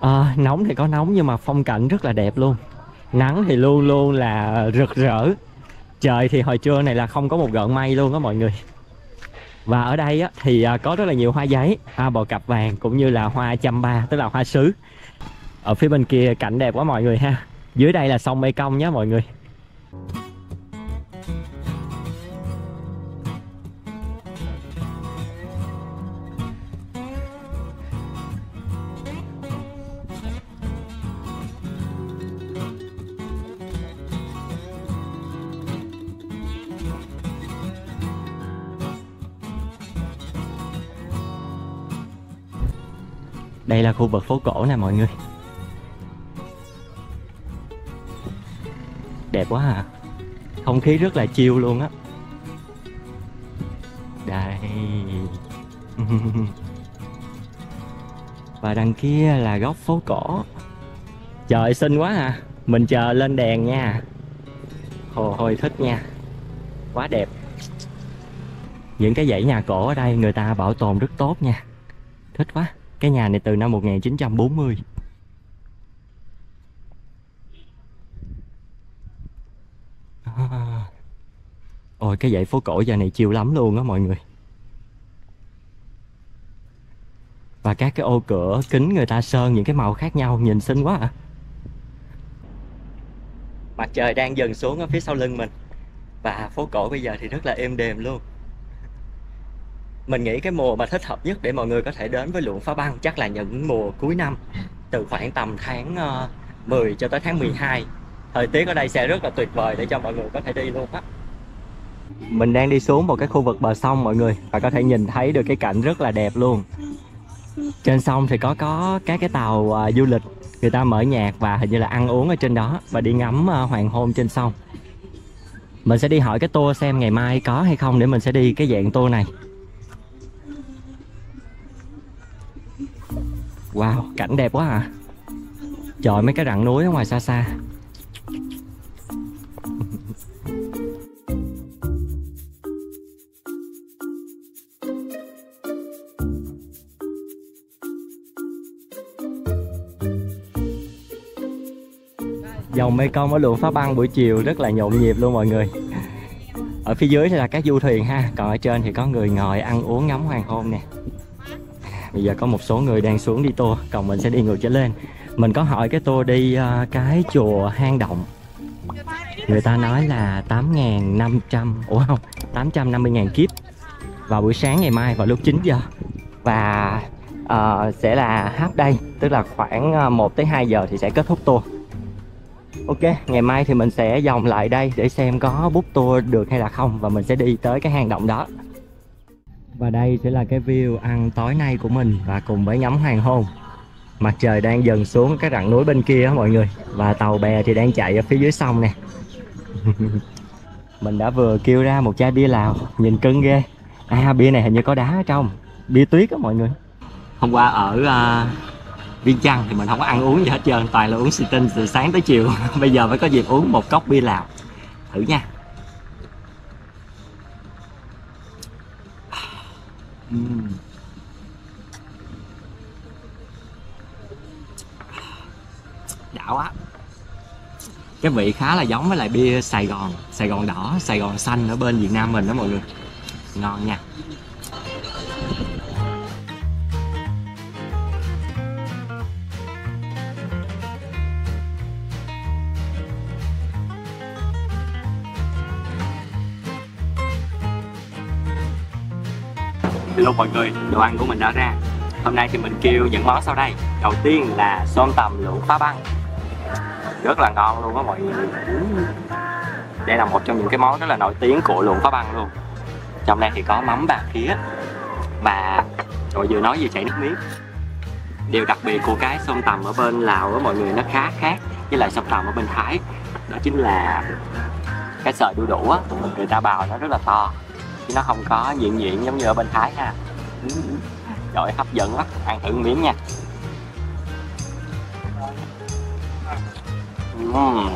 à, nóng thì có nóng nhưng mà phong cảnh rất là đẹp luôn. Nắng thì luôn luôn là rực rỡ. Trời thì hồi trưa này là không có một gợn mây luôn á mọi người. Và ở đây á, thì có rất là nhiều hoa giấy, hoa bò cặp vàng cũng như là hoa chăm ba, tức là hoa sứ. Ở phía bên kia cảnh đẹp quá mọi người ha. Dưới đây là sông Mekong nhé mọi người. Đây là khu vực phố cổ nè mọi người. Đẹp quá à. Không khí rất là chill luôn á. Đây. Và đằng kia là góc phố cổ. Trời xinh quá à. Mình chờ lên đèn nha. Hồi hồi thích nha. Quá đẹp. Những cái dãy nhà cổ ở đây người ta bảo tồn rất tốt nha. Thích quá. Cái nhà này từ năm một nghìn chín trăm bốn mươi. À. Ôi cái dãy phố cổ giờ này chill lắm luôn á mọi người. Và các cái ô cửa kính người ta sơn những cái màu khác nhau, nhìn xinh quá à. Mặt trời đang dần xuống ở phía sau lưng mình. Và phố cổ bây giờ thì rất là êm đềm luôn. Mình nghĩ cái mùa mà thích hợp nhất để mọi người có thể đến với Luông Pha Băng chắc là những mùa cuối năm, từ khoảng tầm tháng mười cho tới tháng mười hai. Thời tiết ở đây sẽ rất là tuyệt vời để cho mọi người có thể đi luôn á. Mình đang đi xuống một cái khu vực bờ sông mọi người, và có thể nhìn thấy được cái cảnh rất là đẹp luôn. Trên sông thì có có các cái tàu à, du lịch, người ta mở nhạc và hình như là ăn uống ở trên đó và đi ngắm à, hoàng hôn trên sông. Mình sẽ đi hỏi cái tour xem ngày mai có hay không để mình sẽ đi cái dạng tour này. Wow, cảnh đẹp quá à. Trời, mấy cái rặng núi ở ngoài xa xa. Dòng Mekong ở Luông Pha Băng buổi chiều rất là nhộn nhịp luôn mọi người. Ở phía dưới thì là các du thuyền ha, còn ở trên thì có người ngồi ăn uống ngắm hoàng hôn nè. Bây giờ có một số người đang xuống đi tour, còn mình sẽ đi ngược trở lên. Mình có hỏi cái tour đi uh, cái chùa hang động. Người ta nói là tám nghìn năm trăm, ủa không, tám trăm năm mươi nghìn kiếp vào buổi sáng ngày mai vào lúc chín giờ. Và uh, sẽ là half day, tức là khoảng một tới hai giờ thì sẽ kết thúc tour. Ok, ngày mai thì mình sẽ vòng lại đây để xem có book tour được hay là không. Và mình sẽ đi tới cái hang động đó. Và đây sẽ là cái view ăn tối nay của mình. Và cùng với ngắm hoàng hôn. Mặt trời đang dần xuống cái rặng núi bên kia đó mọi người. Và tàu bè thì đang chạy ở phía dưới sông nè. Mình đã vừa kêu ra một chai bia Lào. Nhìn cưng ghê. À, bia này hình như có đá ở trong. Bia tuyết đó mọi người. Hôm qua ở... Uh... Viêng Chăn thì mình không có ăn uống gì hết trơn, toàn là uống xì tinh từ sáng tới chiều. Bây giờ mới có dịp uống một cốc bia Lào. Thử nha. uhm. Đã quá. Cái vị khá là giống với lại bia Sài Gòn, Sài Gòn đỏ, Sài Gòn xanh ở bên Việt Nam mình đó mọi người. Ngon nha. Hello mọi người, đồ ăn của mình đã ra. Hôm nay thì mình kêu những món sau đây. Đầu tiên là xôm tầm Luông Pha Băng. Rất là ngon luôn á mọi người. Đây là một trong những cái món rất là nổi tiếng của Luông Pha Băng luôn. Trong đây thì có mắm bạc khía. Và trời, vừa nói vừa chảy nước miếng. Điều đặc biệt của cái xôm tầm ở bên Lào á mọi người, nó khá khác với lại xôm tầm ở bên Thái. Đó chính là cái sợi đu đủ á, người ta bào nó rất là to, chứ nó không có diện diện giống như ở bên Thái ha. Trời, hấp dẫn lắm, ăn thử miếng nha. uhm.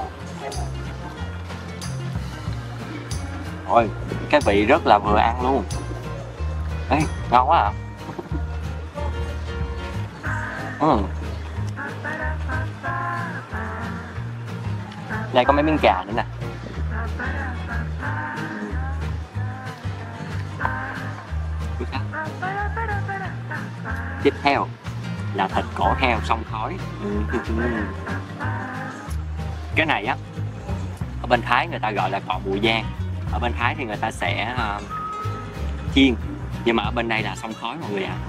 Ôi, cái vị rất là vừa ăn luôn. Ê, ngon quá à. uhm. Đây có mấy miếng gà nữa nè. Tiếp theo là thịt cổ heo xông khói. Cái này á, ở bên Thái người ta gọi là cọ bụi giang. Ở bên Thái thì người ta sẽ uh, chiên. Nhưng mà ở bên đây là xông khói mọi người ạ. À.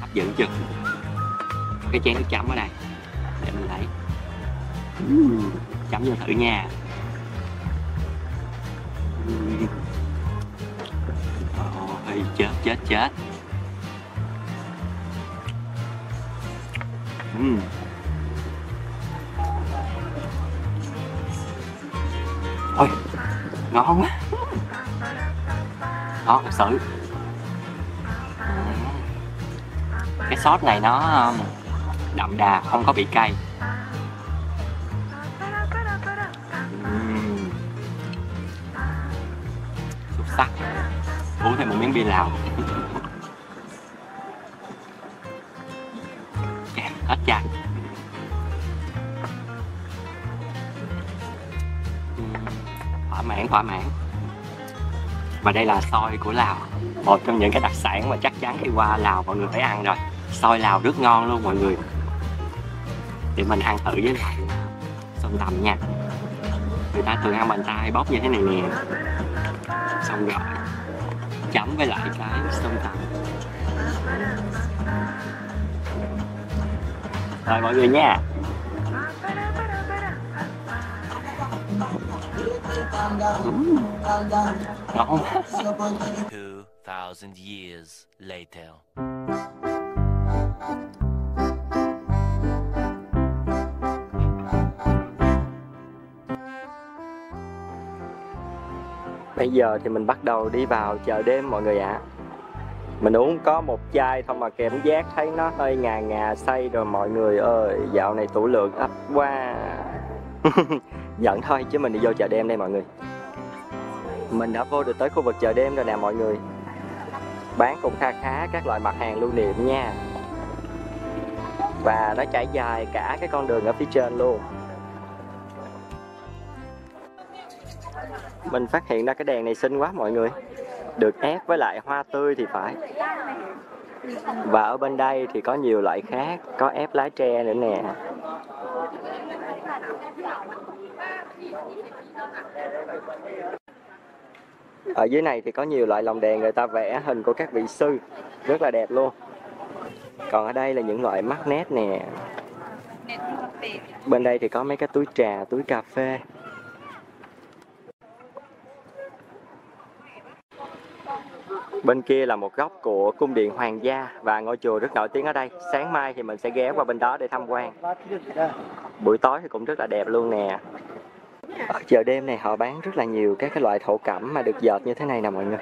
Hấp dẫn chưa? Cái chén nước chấm ở đây. Để mình lấy. Chấm vô thử nha. Ôi, chết chết chết. Uhm. Ôi, ngon quá. Ngon thật sự. Cái sốt này nó đậm đà, không có bị cay. uhm. Xuất sắc. Uống thêm một miếng bia Lào. Hết chai. Thỏa mãn, thỏa mãn. Và đây là xôi của Lào. Một trong những cái đặc sản mà chắc chắn khi qua Lào mọi người phải ăn rồi. Xôi Lào rất ngon luôn mọi người. Để mình ăn thử với lại sông tầm nha. Người ta thường ăn bàn tay bóc như thế này nè, xong rồi chấm với lại cái sông tầm. Rồi mọi người nha. Mm. Ngon. two thousand years later. Bây giờ thì mình bắt đầu đi vào chợ đêm mọi người ạ. À. Mình uống có một chai thôi mà cảm giác thấy nó hơi ngà ngà say rồi mọi người ơi. Dạo này tủ lượng ấp quá. Giận thôi chứ mình đi vô chợ đêm đây mọi người. Mình đã vô được tới khu vực chợ đêm rồi nè mọi người. Bán cũng kha khá các loại mặt hàng lưu niệm nha. Và nó trải dài cả cái con đường ở phía trên luôn. Mình phát hiện ra cái đèn này xinh quá mọi người. Được ép với lại hoa tươi thì phải. Và ở bên đây thì có nhiều loại khác. Có ép lá tre nữa nè. Ở dưới này thì có nhiều loại lồng đèn người ta vẽ hình của các vị sư. Rất là đẹp luôn. Còn ở đây là những loại mắc nét nè. Bên đây thì có mấy cái túi trà, túi cà phê. Bên kia là một góc của cung điện hoàng gia và ngôi chùa rất nổi tiếng ở đây. Sáng mai thì mình sẽ ghé qua bên đó để tham quan. Buổi tối thì cũng rất là đẹp luôn nè. Ở chợ đêm này họ bán rất là nhiều các cái loại thổ cẩm mà được dệt như thế này nè mọi người.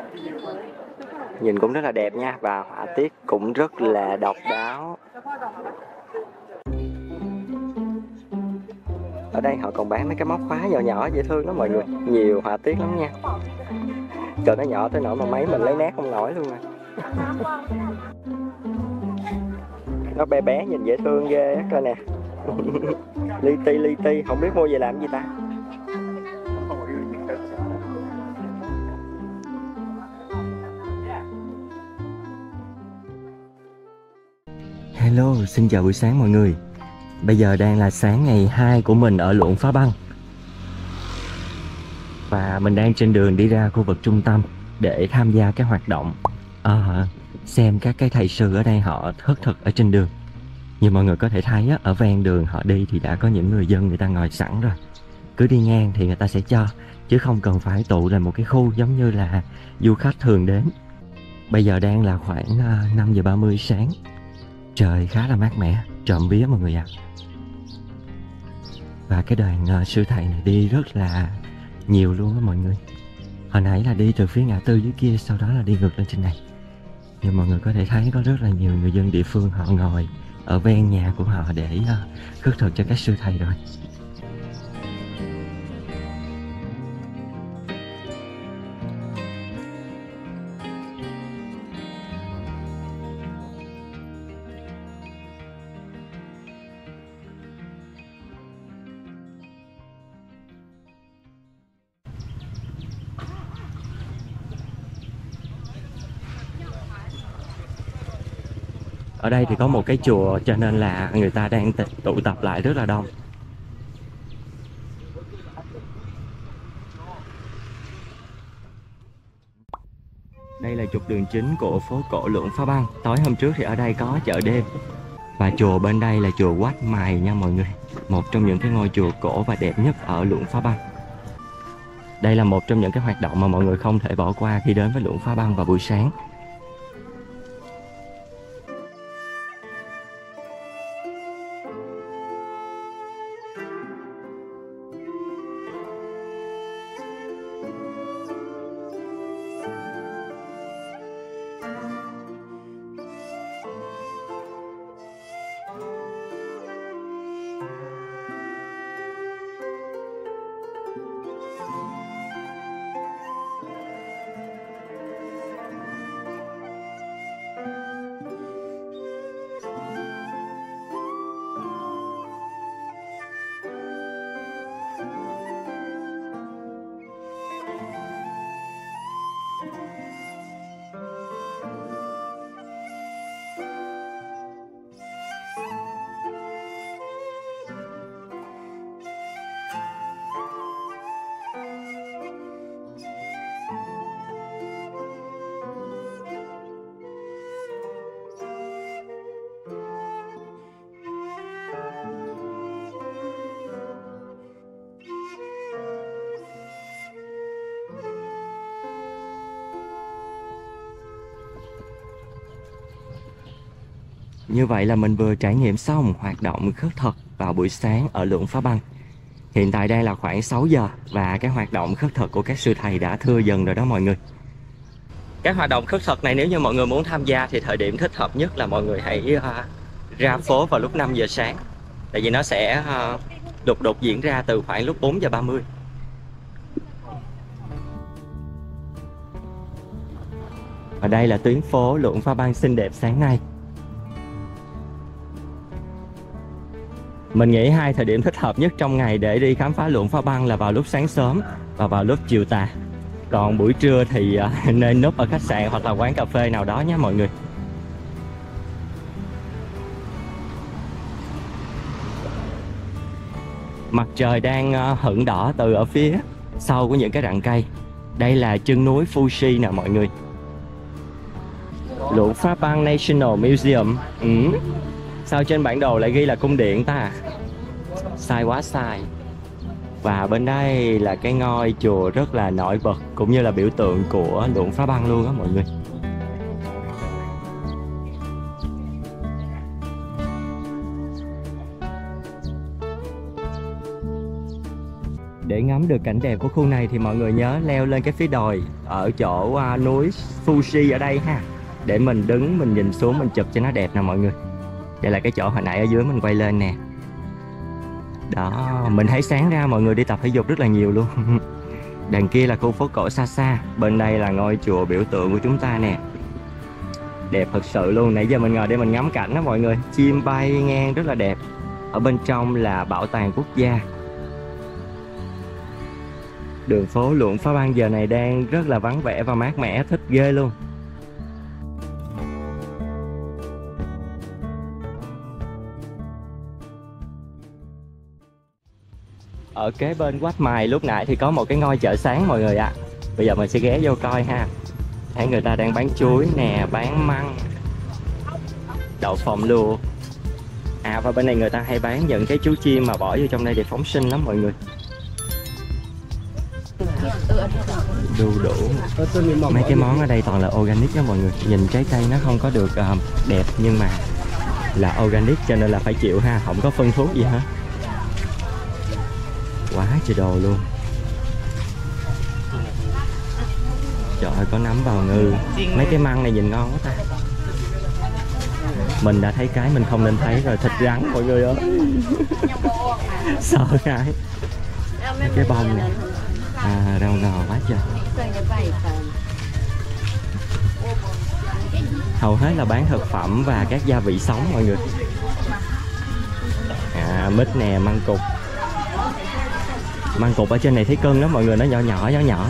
Nhìn cũng rất là đẹp nha và họa tiết cũng rất là độc đáo. Ở đây họ còn bán mấy cái móc khóa nhỏ nhỏ dễ thương lắm mọi người. Nhiều họa tiết lắm nha. Trời nó nhỏ tới nỗi mà máy mình lấy nét không nổi luôn rồi. Nó bé bé nhìn dễ thương ghê á coi nè. Li ti li ti không biết mua về làm gì ta. Hello, xin chào buổi sáng mọi người. Bây giờ đang là sáng ngày hai của mình ở Luông Pha Băng. Và mình đang trên đường đi ra khu vực trung tâm để tham gia cái hoạt động à, xem các cái thầy sư ở đây họ hất thực ở trên đường. Như mọi người có thể thấy á, ở ven đường họ đi thì đã có những người dân người ta ngồi sẵn rồi. Cứ đi ngang thì người ta sẽ cho, chứ không cần phải tụ lại một cái khu giống như là du khách thường đến. Bây giờ đang là khoảng năm giờ ba mươi sáng. Trời khá là mát mẻ, trộm vía mọi người ạ. À. Và cái đoàn uh, sư thầy này đi rất là nhiều luôn á mọi người. Hồi nãy là đi từ phía ngã tư dưới kia, sau đó là đi ngược lên trên này. Nhưng mọi người có thể thấy có rất là nhiều người dân địa phương họ ngồi ở ven nhà của họ để khất thực cho các sư thầy rồi. Ở đây thì có một cái chùa cho nên là người ta đang tụ tập lại rất là đông. Đây là trục đường chính của phố cổ Luông Pha Băng. Tối hôm trước thì ở đây có chợ đêm. Và chùa bên đây là chùa Wat Mài nha mọi người. Một trong những cái ngôi chùa cổ và đẹp nhất ở Luông Pha Băng. Đây là một trong những cái hoạt động mà mọi người không thể bỏ qua khi đến với Luông Pha Băng vào buổi sáng. Như vậy là mình vừa trải nghiệm xong hoạt động khất thực vào buổi sáng ở Luông Pha Băng. Hiện tại đây là khoảng sáu giờ và cái hoạt động khất thực của các sư thầy đã thưa dần rồi đó mọi người. Các hoạt động khất thực này nếu như mọi người muốn tham gia thì thời điểm thích hợp nhất là mọi người hãy uh, ra phố vào lúc năm giờ sáng. Tại vì nó sẽ uh, đột đột diễn ra từ khoảng lúc bốn giờ ba mươi. Ở đây là tuyến phố Luông Pha Băng xinh đẹp sáng nay. Mình nghĩ hai thời điểm thích hợp nhất trong ngày để đi khám phá Luông Pha Băng là vào lúc sáng sớm và vào lúc chiều tà. Còn buổi trưa thì nên núp ở khách sạn hoặc là quán cà phê nào đó nhé mọi người. Mặt trời đang hửng đỏ từ ở phía sau của những cái rặng cây. Đây là chân núi Phu Si nè mọi người. Luông Pha Băng National Museum. Ừ. Sao trên bản đồ lại ghi là cung điện ta? Sai quá sai. Và bên đây là cái ngôi chùa rất là nổi bật cũng như là biểu tượng của Luông Pha Băng luôn á mọi người. Để ngắm được cảnh đẹp của khu này thì mọi người nhớ leo lên cái phía đồi ở chỗ núi Phu Si ở đây ha, để mình đứng mình nhìn xuống mình chụp cho nó đẹp nè mọi người. Đây là cái chỗ hồi nãy ở dưới mình quay lên nè. Đó, mình thấy sáng ra mọi người đi tập thể dục rất là nhiều luôn. Đằng kia là khu phố cổ xa xa, bên đây là ngôi chùa biểu tượng của chúng ta nè. Đẹp thật sự luôn, nãy giờ mình ngồi đây mình ngắm cảnh đó mọi người. Chim bay ngang rất là đẹp. Ở bên trong là bảo tàng quốc gia. Đường phố Luông Pha Băng giờ này đang rất là vắng vẻ và mát mẻ, thích ghê luôn. Ở kế bên Wat Mai lúc nãy thì có một cái ngôi chợ sáng mọi người ạ. À. Bây giờ mình sẽ ghé vô coi ha. Thấy người ta đang bán chuối nè, bán măng, đậu phộng luộc. À và bên này người ta hay bán những cái chú chim mà bỏ vô trong đây để phóng sinh lắm mọi người. Đu đủ. Mấy cái món ở đây toàn là organic đó mọi người. Nhìn trái cây nó không có được uh, đẹp nhưng mà là organic cho nên là phải chịu ha, không có phân thuốc gì hết. Quá trời đồ luôn. Trời ơi có nấm bào ngư. Mấy cái măng này nhìn ngon quá ta. Mình đã thấy cái mình không nên thấy rồi. Thịt rắn mọi người ơi. Sợ cái. Mấy cái bông này. À rau ngò quá trời. Hầu hết là bán thực phẩm và các gia vị sống mọi người. À mít nè, măng cục. Măng cục ở trên này thấy cưng đó mọi người, nó nhỏ nhỏ nhỏ nhỏ.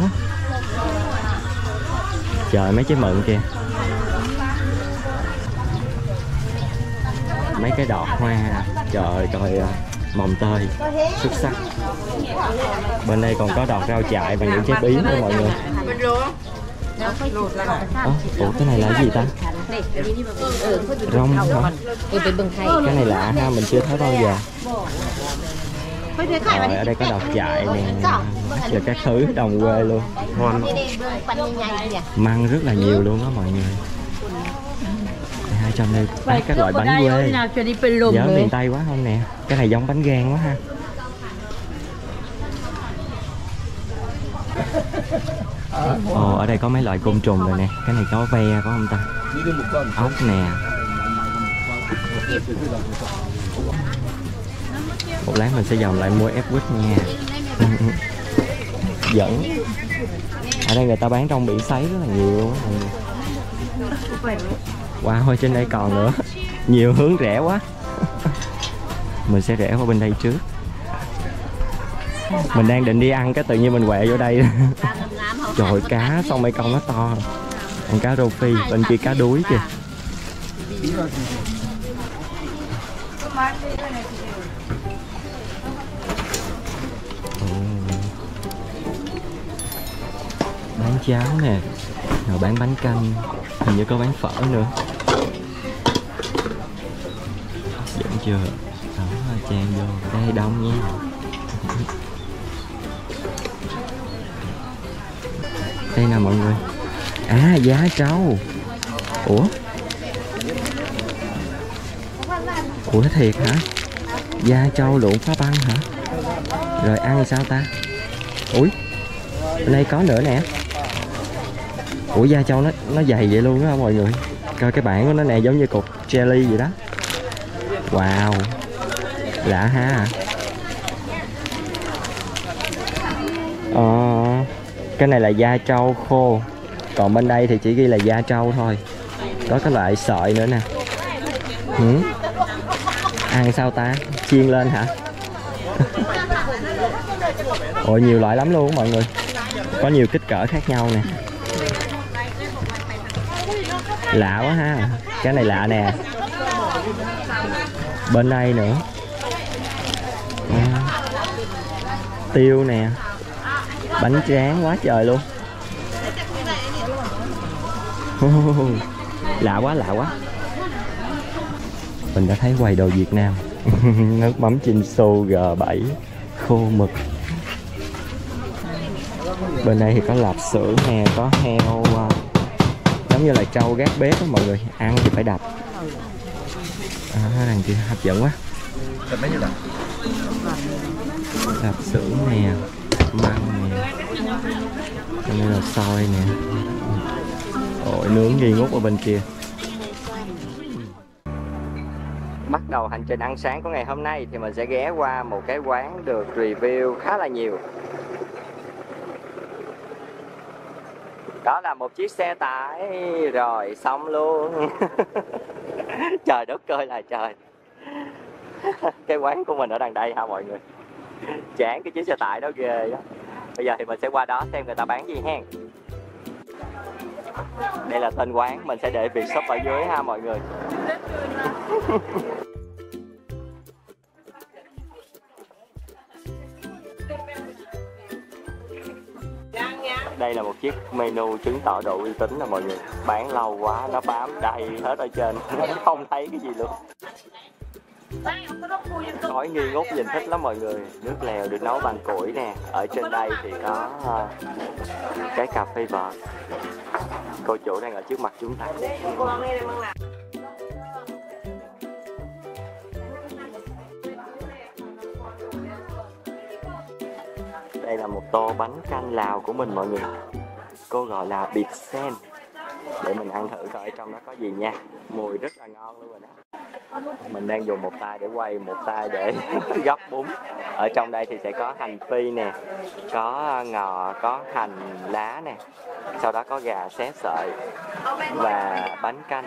Trời mấy trái mận kìa. Mấy cái đọt hoa. Trời trời mồng tơi, xuất sắc. Bên đây còn có đọt rau chại và những trái bí nữa mọi người. À, ủa cái này là cái gì ta? Rong hả? Cái này lạ ha, mình chưa thấy bao giờ. Rồi ở đây có đọt dại nè, rồi các thứ đồng quê luôn, ngon. Măng rất là nhiều luôn đó mọi người. Hai trong đây bán các loại bánh quê, nhớ miền Tây quá không nè. Cái này giống bánh gan quá ha. Ồ ở đây có mấy loại côn trùng rồi nè, cái này có ve có không ta? Ốc nè. Một lát mình sẽ dòng lại mua ép quýt nha. Dẫn. Ở đây người ta bán trong biển sấy rất là nhiều luôn. Wow, trên đây còn nữa. Nhiều hướng rẻ quá. Mình sẽ rẽ qua bên đây trước. Mình đang định đi ăn cái tự nhiên mình quẹ vô đây. Trời ơi, cá sông Mekong nó to. Còn cá rô phi, bên kia cá đuối kìa. Bán cháo nè, rồi bán bánh canh, hình như có bán phở nữa. Dẫn chưa? Đó, tràn vô, đây đông nha. Đây nè mọi người. À, giá trâu. Ủa? Ủa thiệt hả? Da trâu Luông Pha Băng hả? Rồi ăn sao ta? Ủi, bên đây có nữa nè. Ủa da trâu nó nó dày vậy luôn á mọi người. Coi cái bảng của nó nè, giống như cục jelly vậy đó. Wow, lạ ha. Ờ, cái này là da trâu khô, còn bên đây thì chỉ ghi là da trâu thôi. Có cái loại sợi nữa nè. Ừ. Ăn sao ta? Chiên lên hả? Ôi nhiều loại lắm luôn mọi người. Có nhiều kích cỡ khác nhau nè. Lạ quá ha. Cái này lạ nè. Bên đây nữa à. Tiêu nè. Bánh tráng quá trời luôn. Oh, lạ quá lạ quá. Mình đã thấy quầy đồ Việt Nam. Nước mắm chim su G bảy, khô mực. Bên đây thì có lạp xưởng nè, có heo, giống như là trâu gác bếp đó mọi người. Ăn thì phải đập. À, đằng kia hấp dẫn quá. Lạp xưởng nè, măng nè, cho nên là xôi nè. Ôi nướng nghi ngút ở bên kia. Bắt đầu hành trình ăn sáng của ngày hôm nay thì mình sẽ ghé qua một cái quán được review khá là nhiều. Đó là một chiếc xe tải. Rồi xong luôn. Trời đất ơi là trời. Cái quán của mình ở đằng đây hả mọi người. Chán cái chiếc xe tải đó ghê đó. Bây giờ thì mình sẽ qua đó xem người ta bán gì hen. Đây là tên quán, mình sẽ để việc shop ở dưới ha mọi người. Đây là một chiếc menu chứng tỏ độ uy tín nè mọi người. Bán lâu quá nó bám đầy hết ở trên, không thấy cái gì luôn. Khói nghi ngút nhìn thích lắm mọi người. Nước lèo được nấu bằng củi nè. Ở trên đây thì có cái cà phê vợt. Cô chủ đang ở trước mặt chúng ta. Đây là một tô bánh canh Lào của mình mọi người. Cô gọi là bịt sen. Để mình ăn thử coi trong đó có gì nha. Mùi rất là ngon luôn rồi đó. Mình đang dùng một tay để quay, một tay để gấp bún. Ở trong đây thì sẽ có hành phi nè, có ngò, có hành lá nè. Sau đó có gà xé sợi và bánh canh.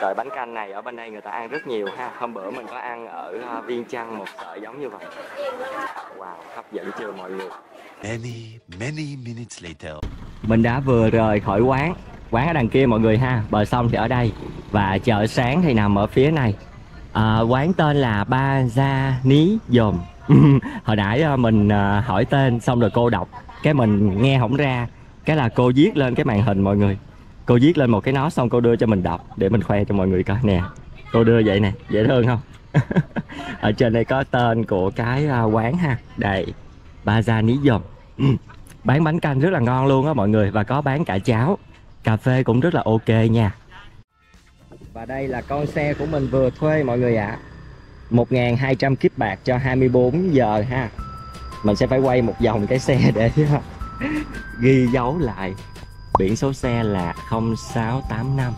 Sợi bánh canh này ở bên đây người ta ăn rất nhiều ha. Hôm bữa mình có ăn ở Viêng Chăn một sợi giống như vậy. Wow, hấp dẫn chưa mọi người. Many, many minutes later. Mình đã vừa rời khỏi quán. Quán ở đằng kia mọi người ha. Bờ sông thì ở đây. Và chợ sáng thì nằm ở phía này. À, quán tên là Ba Gia Ní Dòm. Hồi nãy mình hỏi tên xong rồi cô đọc, cái mình nghe không ra. Cái là cô viết lên cái màn hình mọi người. Cô viết lên một cái nó xong cô đưa cho mình đọc. Để mình khoe cho mọi người coi nè. Cô đưa vậy nè, dễ thương không? Ở trên đây có tên của cái quán ha. Đây, Ba Gia Ní Dòm. Bán bánh canh rất là ngon luôn á mọi người. Và có bán cả cháo. Cà phê cũng rất là ok nha. Và đây là con xe của mình vừa thuê mọi người ạ. một nghìn hai trăm kíp bạc cho hai mươi bốn giờ ha. Mình sẽ phải quay một vòng cái xe để ghi dấu lại. Biển số xe là không sáu tám năm.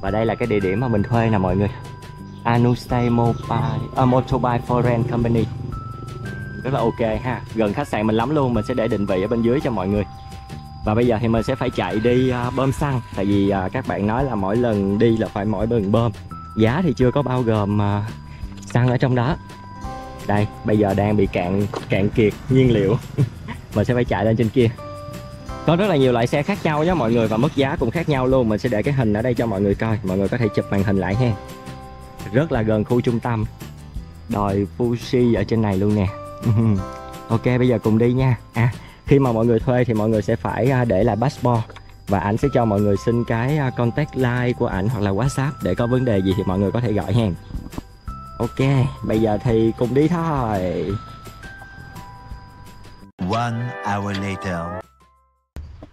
Và đây là cái địa điểm mà mình thuê nè mọi người. Anustai Mobile, uh, Motorbike Foreign Company. Rất là ok ha. Gần khách sạn mình lắm luôn. Mình sẽ để định vị ở bên dưới cho mọi người. Và bây giờ thì mình sẽ phải chạy đi uh, bơm xăng. Tại vì uh, các bạn nói là mỗi lần đi là phải mỗi lần bơm. Giá thì chưa có bao gồm uh, xăng ở trong đó. Đây, bây giờ đang bị cạn cạn kiệt nhiên liệu. Mình sẽ phải chạy lên trên kia. Có rất là nhiều loại xe khác nhau nhé mọi người. Và mức giá cũng khác nhau luôn. Mình sẽ để cái hình ở đây cho mọi người coi. Mọi người có thể chụp màn hình lại ha. Rất là gần khu trung tâm. Đồi Phu Si ở trên này luôn nè. Ok, bây giờ cùng đi nha. À, khi mà mọi người thuê thì mọi người sẽ phải để lại passport. Và ảnh sẽ cho mọi người xin cái contact line của ảnh hoặc là WhatsApp. Để có vấn đề gì thì mọi người có thể gọi hen. Ok, bây giờ thì cùng đi thôi. One hour later.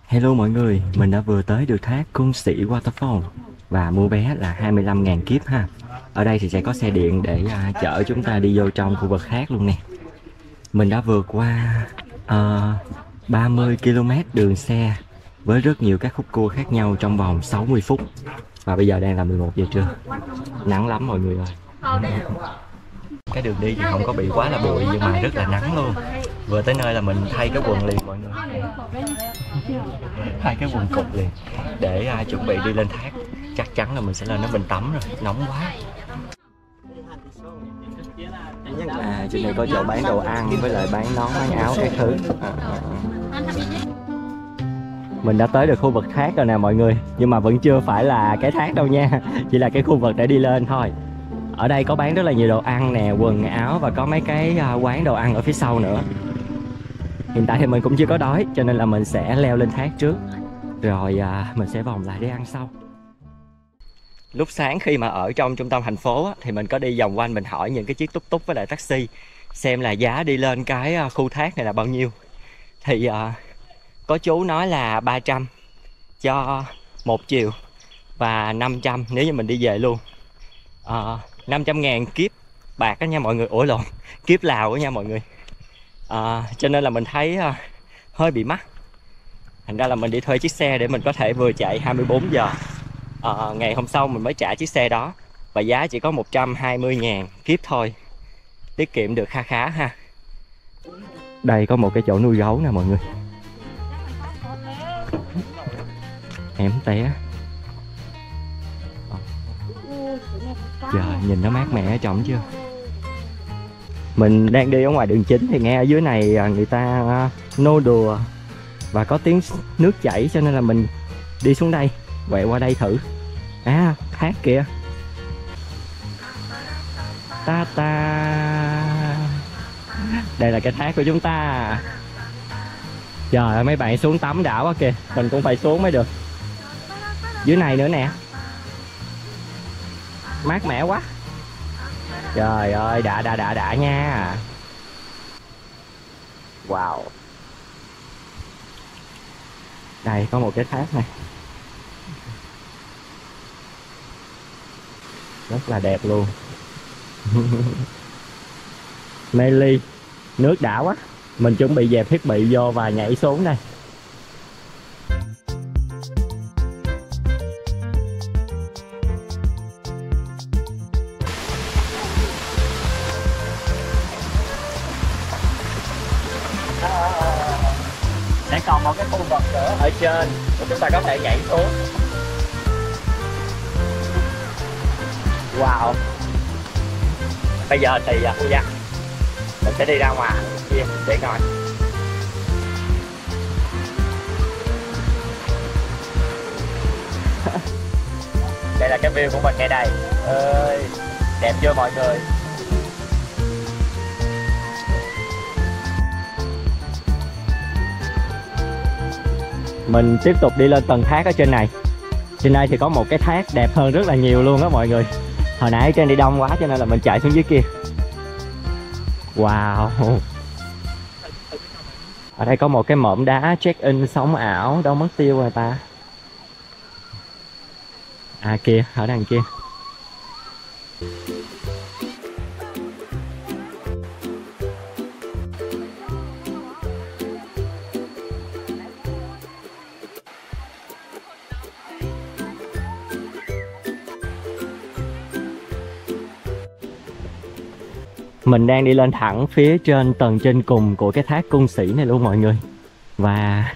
Hello mọi người, mình đã vừa tới được thác Kuang Si Waterfall. Và mua vé là hai mươi lăm nghìn kíp ha. Ở đây thì sẽ có xe điện để uh, chở chúng ta đi vô trong khu vực khác luôn nè. Mình đã vượt qua uh, ba mươi ki lô mét đường xe với rất nhiều các khúc cua khác nhau trong vòng sáu mươi phút. Và bây giờ đang là mười một giờ trưa. Nắng lắm mọi người ơi. Cái đường đi thì không có bị quá là bụi nhưng mà rất là nắng luôn. Vừa tới nơi là mình thay cái quần liền mọi người. Thay cái quần cục liền để uh, chuẩn bị đi lên thác. Chắc chắn là mình sẽ lên đó mình tắm rồi, nóng quá. À, trên này có chỗ bán đồ ăn với lại bán nón, bán áo các thứ. À, à. Mình đã tới được khu vực thác rồi nè mọi người. Nhưng mà vẫn chưa phải là cái thác đâu nha. Chỉ là cái khu vực để đi lên thôi. Ở đây có bán rất là nhiều đồ ăn nè, quần áo và có mấy cái quán đồ ăn ở phía sau nữa. Hiện tại thì mình cũng chưa có đói cho nên là mình sẽ leo lên thác trước. Rồi à, mình sẽ vòng lại để ăn sau. Lúc sáng khi mà ở trong trung tâm thành phố á, thì mình có đi vòng quanh, mình hỏi những cái chiếc túc túc với lại taxi xem là giá đi lên cái khu thác này là bao nhiêu. Thì uh, có chú nói là ba trăm cho một chiều và năm trăm nếu như mình đi về luôn. uh, năm trăm ngàn kiếp bạc á nha mọi người, ủa lộn, kiếp Lào á nha mọi người. uh, Cho nên là mình thấy uh, hơi bị mắc. Thành ra là mình đi thuê chiếc xe để mình có thể vừa chạy hai mươi bốn giờ. À, ngày hôm sau mình mới trả chiếc xe đó. Và giá chỉ có một trăm hai mươi ngàn kiếp thôi. Tiết kiệm được kha khá ha. Đây có một cái chỗ nuôi gấu nè mọi người. Em té. Trời, nhìn nó mát mẻ ở trong chưa. Mình đang đi ở ngoài đường chính thì nghe ở dưới này người ta nô đùa và có tiếng nước chảy, cho nên là mình đi xuống đây, quẹo qua đây thử. À, thác kìa. Ta ta. Đây là cái thác của chúng ta. Trời ơi, mấy bạn xuống tắm đã quá kìa. Mình cũng phải xuống mới được. Dưới này nữa nè. Mát mẻ quá. Trời ơi, đã đã đã đã nha. Wow. Đây, có một cái thác này rất là đẹp luôn. Mê ly. Nước đã quá. Mình chuẩn bị dẹp thiết bị vô và nhảy xuống đây. Sẽ còn một cái khu vực nữa ở trên chúng ta có thể nhảy xuống. Wow. Bây giờ thì uh, yeah, mình sẽ đi ra ngoài kia yeah, để coi. Đây là cái view của mình ngay đây. Ơi, đẹp chưa mọi người. Mình tiếp tục đi lên tầng thác ở trên này. Trên đây thì có một cái thác đẹp hơn rất là nhiều luôn đó mọi người. Hồi nãy trên đi đông quá cho nên là mình chạy xuống dưới kia. Wow. Ở đây có một cái mỏm đá check in sóng ảo. Đâu mất tiêu rồi ta. À kia, ở đằng kia. Mình đang đi lên thẳng phía trên tầng trên cùng của cái thác Kuang Si này luôn mọi người. Và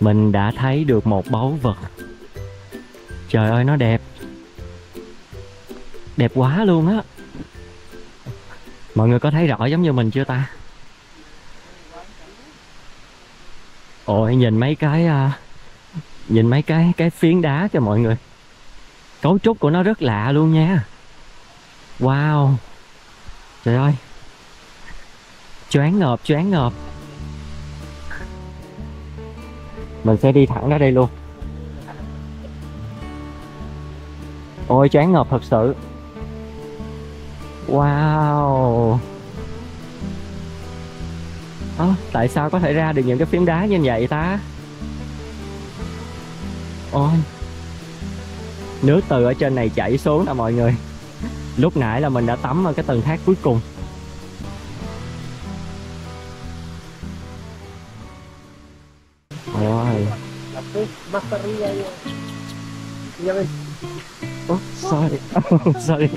mình đã thấy được một báu vật. Trời ơi nó đẹp. Đẹp quá luôn á. Mọi người có thấy rõ giống như mình chưa ta? Ôi nhìn mấy cái uh, Nhìn mấy cái cái phiến đá kìa mọi người. Cấu trúc của nó rất lạ luôn nha. Wow. Trời ơi. Choáng ngợp, choáng ngợp. Mình sẽ đi thẳng ra đây luôn. Ôi choáng ngợp thật sự. Wow. À, tại sao có thể ra được những cái phiến đá như vậy ta? Ôi. Nước từ ở trên này chảy xuống nè mọi người. Lúc nãy là mình đã tắm ở cái tầng thác cuối cùng. Rồi. Oh, sorry. Oh, sorry.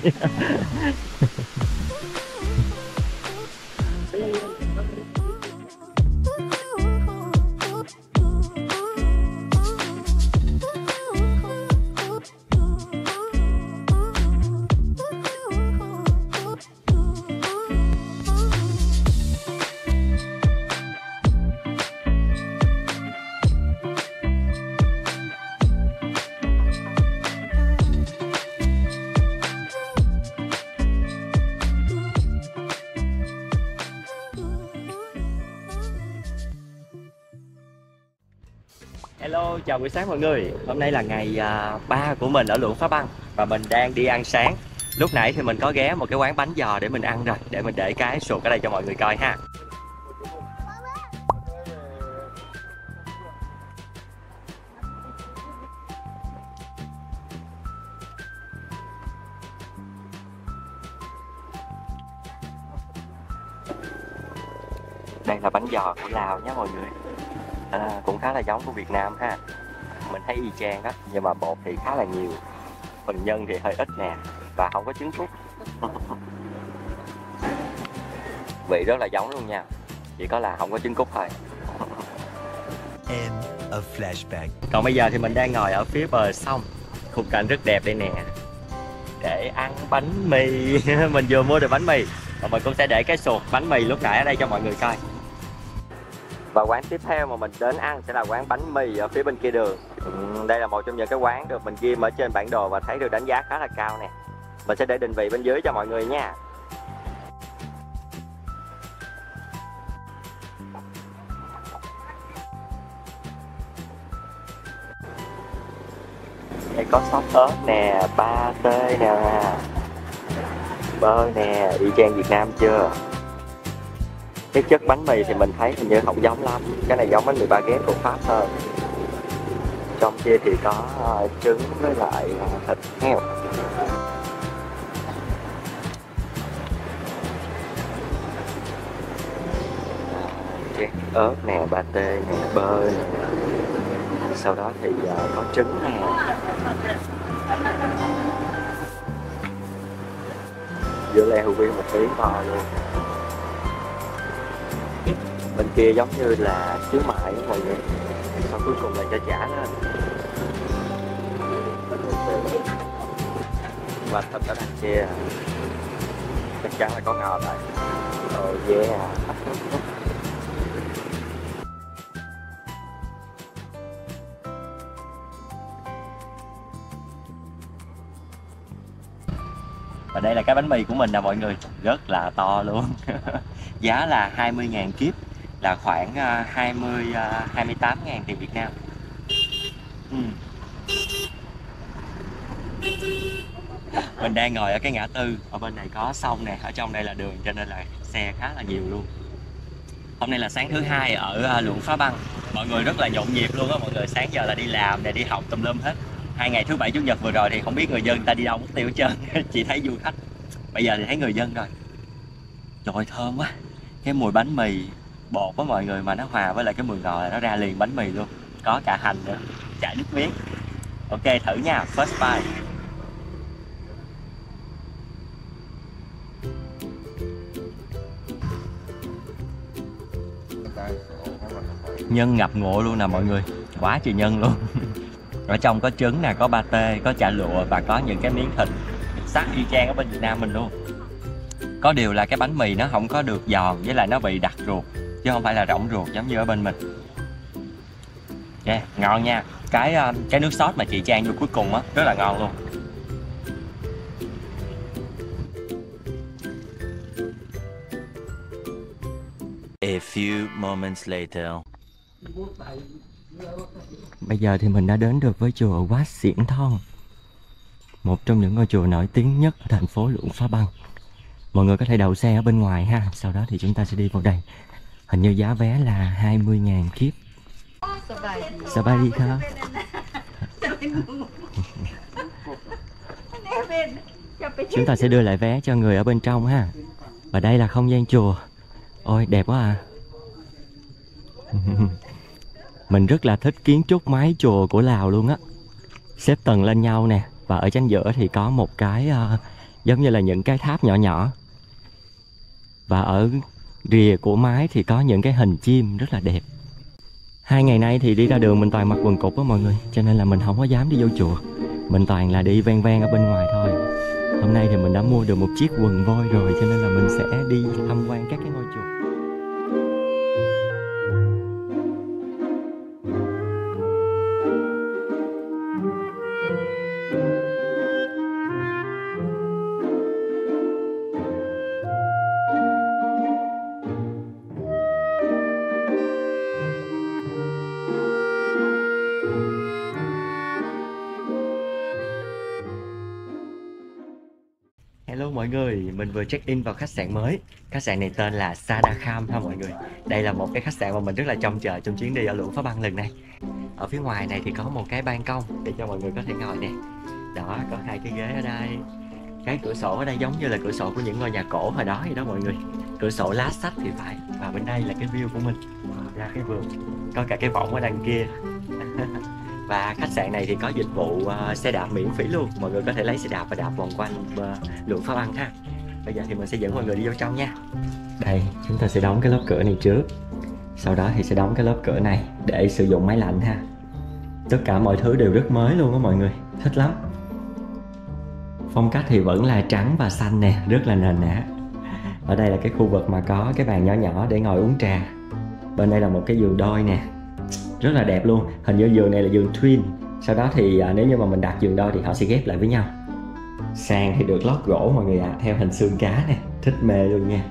Hello, chào buổi sáng mọi người. Hôm nay là ngày ba của mình ở Luông Pha Băng và mình đang đi ăn sáng. Lúc nãy thì mình có ghé một cái quán bánh giò để mình ăn rồi, để mình để cái sụt ở đây cho mọi người coi ha. Đây là bánh giò của Lào nhé mọi người. À, cũng khá là giống của Việt Nam ha. Mình thấy y chang đó, nhưng mà bột thì khá là nhiều, phần nhân thì hơi ít nè, và không có trứng cút. Vị rất là giống luôn nha, chỉ có là không có trứng cút thôi. End of flashback. Còn bây giờ thì mình đang ngồi ở phía bờ sông, khung cảnh rất đẹp đây nè, để ăn bánh mì. Mình vừa mua được bánh mì và mình cũng sẽ để cái sụt bánh mì lúc nãy ở đây cho mọi người coi. Và quán tiếp theo mà mình đến ăn sẽ là quán bánh mì ở phía bên kia đường. Đây là một trong những cái quán được mình ghi ở trên bản đồ và thấy được đánh giá khá là cao nè. Mình sẽ để định vị bên dưới cho mọi người nha. Đây có sốt ớt nè, ba tê nè, bơ nè, y chang Việt Nam chưa? Cái chất bánh mì thì mình thấy hình như không giống lắm. Cái này giống bánh mì baguette của Pháp hơn. Trong kia thì có trứng với lại thịt heo. Cái ớt nè, ba tê nè, bơ nè. Sau đó thì có trứng nè. Giữa leo hữu một tí to luôn. Bên kia giống như là xíu mại mọi người. Sau cuối cùng là cho chả lên. Và thịt ở đằng kia chắc chắn là có ngọt rồi. Oh yeah. Và đây là cái bánh mì của mình nè mọi người. Rất là to luôn. Giá là hai mươi nghìn kiếp, là khoảng hai mươi, hai mươi tám nghìn tiền Việt Nam. Ừ. Mình đang ngồi ở cái ngã tư, ở bên này có sông nè, ở trong đây là đường cho nên là xe khá là nhiều luôn. Hôm nay là sáng thứ hai ở Luông Pha Băng, mọi người rất là nhộn nhịp luôn á mọi người. Sáng giờ là đi làm để đi học tùm lum hết. Hai ngày thứ bảy chủ nhật vừa rồi thì không biết người dân ta đi đâu mất tiêu hết trơn. Chỉ thấy du khách, bây giờ thì thấy người dân rồi. Trời thơm quá, cái mùi bánh mì bột với mọi người mà nó hòa với lại cái mùi ngọt là nó ra liền bánh mì luôn. Có cả hành nữa, chả nước miếng. Ok thử nha, first bite. Nhân ngập ngụa luôn nè mọi người, quá trời nhân luôn. Ở trong có trứng nè, có pate, có chả lụa và có những cái miếng thịt sắc y chang ở bên Việt Nam mình luôn. Có điều là cái bánh mì nó không có được giòn, với lại nó bị đặc ruột chứ không phải là rỗng ruột giống như ở bên mình. Yeah, ngon nha. Cái cái nước sốt mà chị chan vô cuối cùng á rất là ngon luôn. A few moments later. Bây giờ thì mình đã đến được với chùa Wat Xiengthong, một trong những ngôi chùa nổi tiếng nhất ở thành phố Luông Pha Băng. Mọi người có thể đậu xe ở bên ngoài ha, sau đó thì chúng ta sẽ đi vào đây. Hình như giá vé là hai mươi nghìn kiếp. Chúng ta sẽ đưa lại vé cho người ở bên trong ha. Và đây là không gian chùa. Ôi đẹp quá à. Mình rất là thích kiến trúc mái chùa của Lào luôn á. Xếp tầng lên nhau nè. Và ở chính giữa thì có một cái uh, giống như là những cái tháp nhỏ nhỏ. Và ở rìa của mái thì có những cái hình chim rất là đẹp. Hai ngày nay thì đi ra đường mình toàn mặc quần cục á mọi người. Cho nên là mình không có dám đi vô chùa. Mình toàn là đi ven ven ở bên ngoài thôi. Hôm nay thì mình đã mua được một chiếc quần voi rồi. Cho nên là mình sẽ đi tham quan các cái ngôi chùa. Hello mọi người, mình vừa check in vào khách sạn mới. Khách sạn này tên là Sadakham ha mọi người. Đây là một cái khách sạn mà mình rất là trông chờ trong chuyến đi ở Luông Pha Băng lần này. Ở phía ngoài này thì có một cái ban công để cho mọi người có thể ngồi nè. Đó, có hai cái ghế ở đây. Cái cửa sổ ở đây giống như là cửa sổ của những ngôi nhà cổ hồi đó vậy đó mọi người. Cửa sổ lá sách thì phải. Và bên đây là cái view của mình ra cái vườn. Có cả cái võng ở đằng kia. Và khách sạn này thì có dịch vụ uh, xe đạp miễn phí luôn. Mọi người có thể lấy xe đạp và đạp vòng quanh uh, Luông Pha Băng ha. Bây giờ thì mình sẽ dẫn mọi người đi vô trong nha. Đây, chúng ta sẽ đóng cái lớp cửa này trước. Sau đó thì sẽ đóng cái lớp cửa này để sử dụng máy lạnh ha. Tất cả mọi thứ đều rất mới luôn á mọi người, thích lắm. Phong cách thì vẫn là trắng và xanh nè, rất là nền nã. Ở đây là cái khu vực mà có cái bàn nhỏ nhỏ để ngồi uống trà. Bên đây là một cái giường đôi nè, rất là đẹp luôn. Hình như giường này là giường twin. Sau đó thì à, nếu như mà mình đặt giường đôi thì họ sẽ ghép lại với nhau. Sàn thì được lót gỗ mọi người ạ, à, theo hình xương cá này, thích mê luôn nha.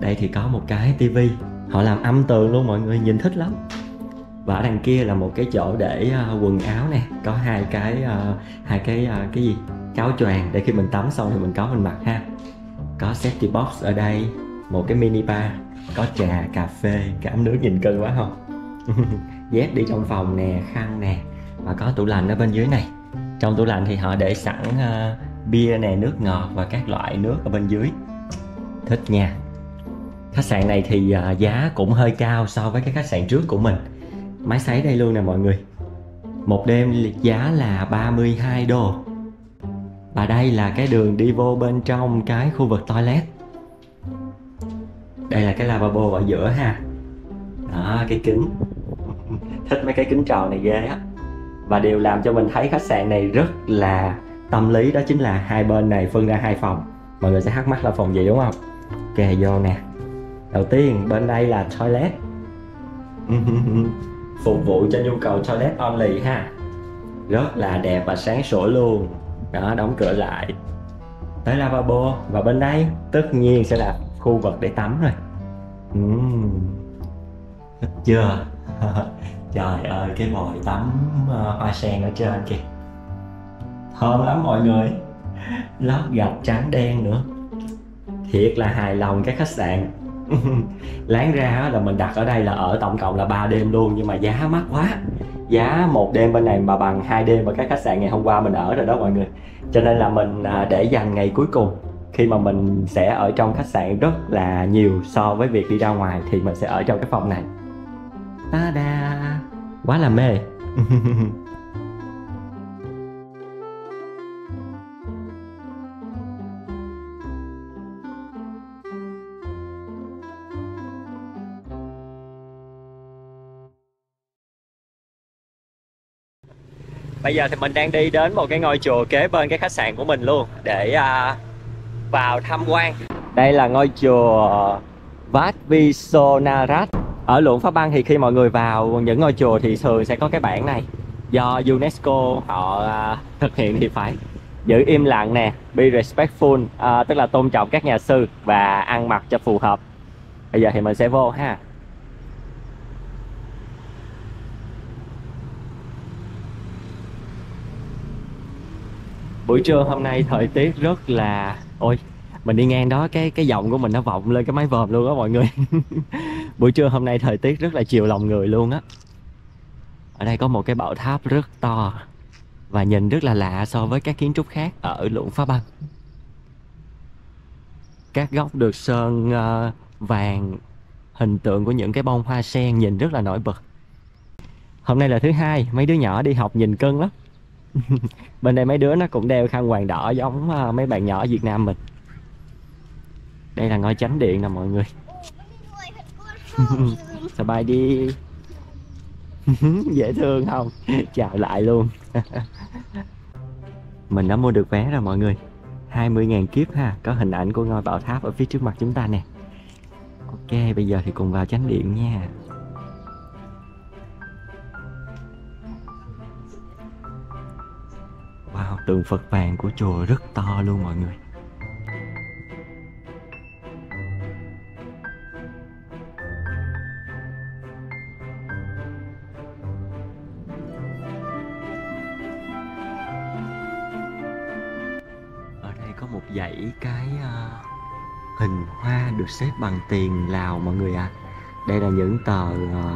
Đây thì có một cái tivi, họ làm âm tường luôn mọi người, nhìn thích lắm. Và ở đằng kia là một cái chỗ để uh, quần áo nè, có hai cái uh, hai cái uh, cái gì áo choàng để khi mình tắm xong thì mình có mình mặc ha. Có safety box ở đây, một cái mini bar, có trà, cà phê, cảm nước nhìn cưng quá không. Dép đi trong phòng nè, khăn nè. Và có tủ lạnh ở bên dưới này. Trong tủ lạnh thì họ để sẵn uh, bia nè, nước ngọt và các loại nước ở bên dưới. Thích nha. Khách sạn này thì uh, giá cũng hơi cao so với cái khách sạn trước của mình. Máy sấy đây luôn nè mọi người. Một đêm giá là ba mươi hai đô. Và đây là cái đường đi vô bên trong cái khu vực toilet. Đây là cái lavabo ở giữa ha. Đó, cái kính. Thích mấy cái kính tròn này ghê á. Và điều làm cho mình thấy khách sạn này rất là tâm lý đó chính là hai bên này phân ra hai phòng. Mọi người sẽ thắc mắc là phòng gì đúng không? Ok, vô nè. Đầu tiên bên đây là toilet. Phục vụ cho nhu cầu toilet only ha. Rất là đẹp và sáng sủa luôn. Đó, đóng cửa lại. Tới lavabo. Và bên đây tất nhiên sẽ là khu vực để tắm rồi. uhm. Thích chưa? Trời ơi, cái vòi tắm uh, hoa sen ở trên kìa. Thơm lắm mọi người. Lót gạch trắng đen nữa. Thiệt là hài lòng cái khách sạn. Láng ra là mình đặt ở đây là ở tổng cộng là ba đêm luôn. Nhưng mà giá mắc quá. Giá một đêm bên này mà bằng hai đêm và cái khách sạn ngày hôm qua mình ở rồi đó mọi người. Cho nên là mình để dành ngày cuối cùng. Khi mà mình sẽ ở trong khách sạn rất là nhiều so với việc đi ra ngoài. Thì mình sẽ ở trong cái phòng này. Ta-da! Quá là mê. Bây giờ thì mình đang đi đến một cái ngôi chùa kế bên cái khách sạn của mình luôn để uh, vào tham quan. Đây là ngôi chùa Wat Visonarat. Ở Luông Pha Băng thì khi mọi người vào những ngôi chùa thì thường sẽ có cái bảng này. Do UNESCO họ uh, thực hiện thì phải giữ im lặng nè, be respectful, uh, tức là tôn trọng các nhà sư và ăn mặc cho phù hợp. Bây giờ thì mình sẽ vô ha. Buổi trưa hôm nay thời tiết rất là... Ôi, mình đi ngang đó cái cái giọng của mình nó vọng lên cái máy vòm luôn á mọi người. Buổi trưa hôm nay thời tiết rất là chiều lòng người luôn á. Ở đây có một cái bảo tháp rất to và nhìn rất là lạ so với các kiến trúc khác ở Luông Pha Băng. Các góc được sơn uh, vàng, hình tượng của những cái bông hoa sen nhìn rất là nổi bật. Hôm nay là thứ hai, mấy đứa nhỏ đi học nhìn cưng lắm. Bên đây mấy đứa nó cũng đeo khăn quàng đỏ giống uh, mấy bạn nhỏ ở Việt Nam mình. Đây là ngôi chánh điện nè mọi người. Sao bay đi. Dễ thương không? Chào lại luôn. Mình đã mua được vé rồi mọi người. Hai mươi nghìn kiếp ha, có hình ảnh của ngôi bảo tháp ở phía trước mặt chúng ta nè. Ok, bây giờ thì cùng vào chánh điện nha. Wow, tượng Phật vàng của chùa rất to luôn mọi người. Dãy cái uh, hình hoa được xếp bằng tiền Lào mọi người ạ. À. Đây là những tờ uh,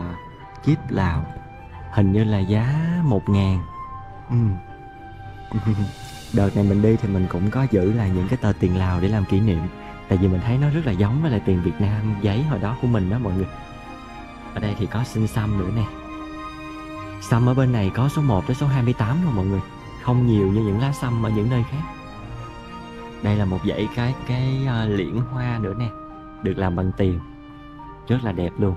chip Lào, hình như là giá một ngàn. Ừ. Đợt này mình đi thì mình cũng có giữ lại những cái tờ tiền Lào để làm kỷ niệm. Tại vì mình thấy nó rất là giống với lại tiền Việt Nam giấy hồi đó của mình đó mọi người. Ở đây thì có xinh xăm nữa nè. Xăm ở bên này có số một tới số hai mươi tám thôi mọi người. Không nhiều như những lá xăm ở những nơi khác. Đây là một dãy cái cái uh, liễn hoa nữa nè, được làm bằng tiền, rất là đẹp luôn.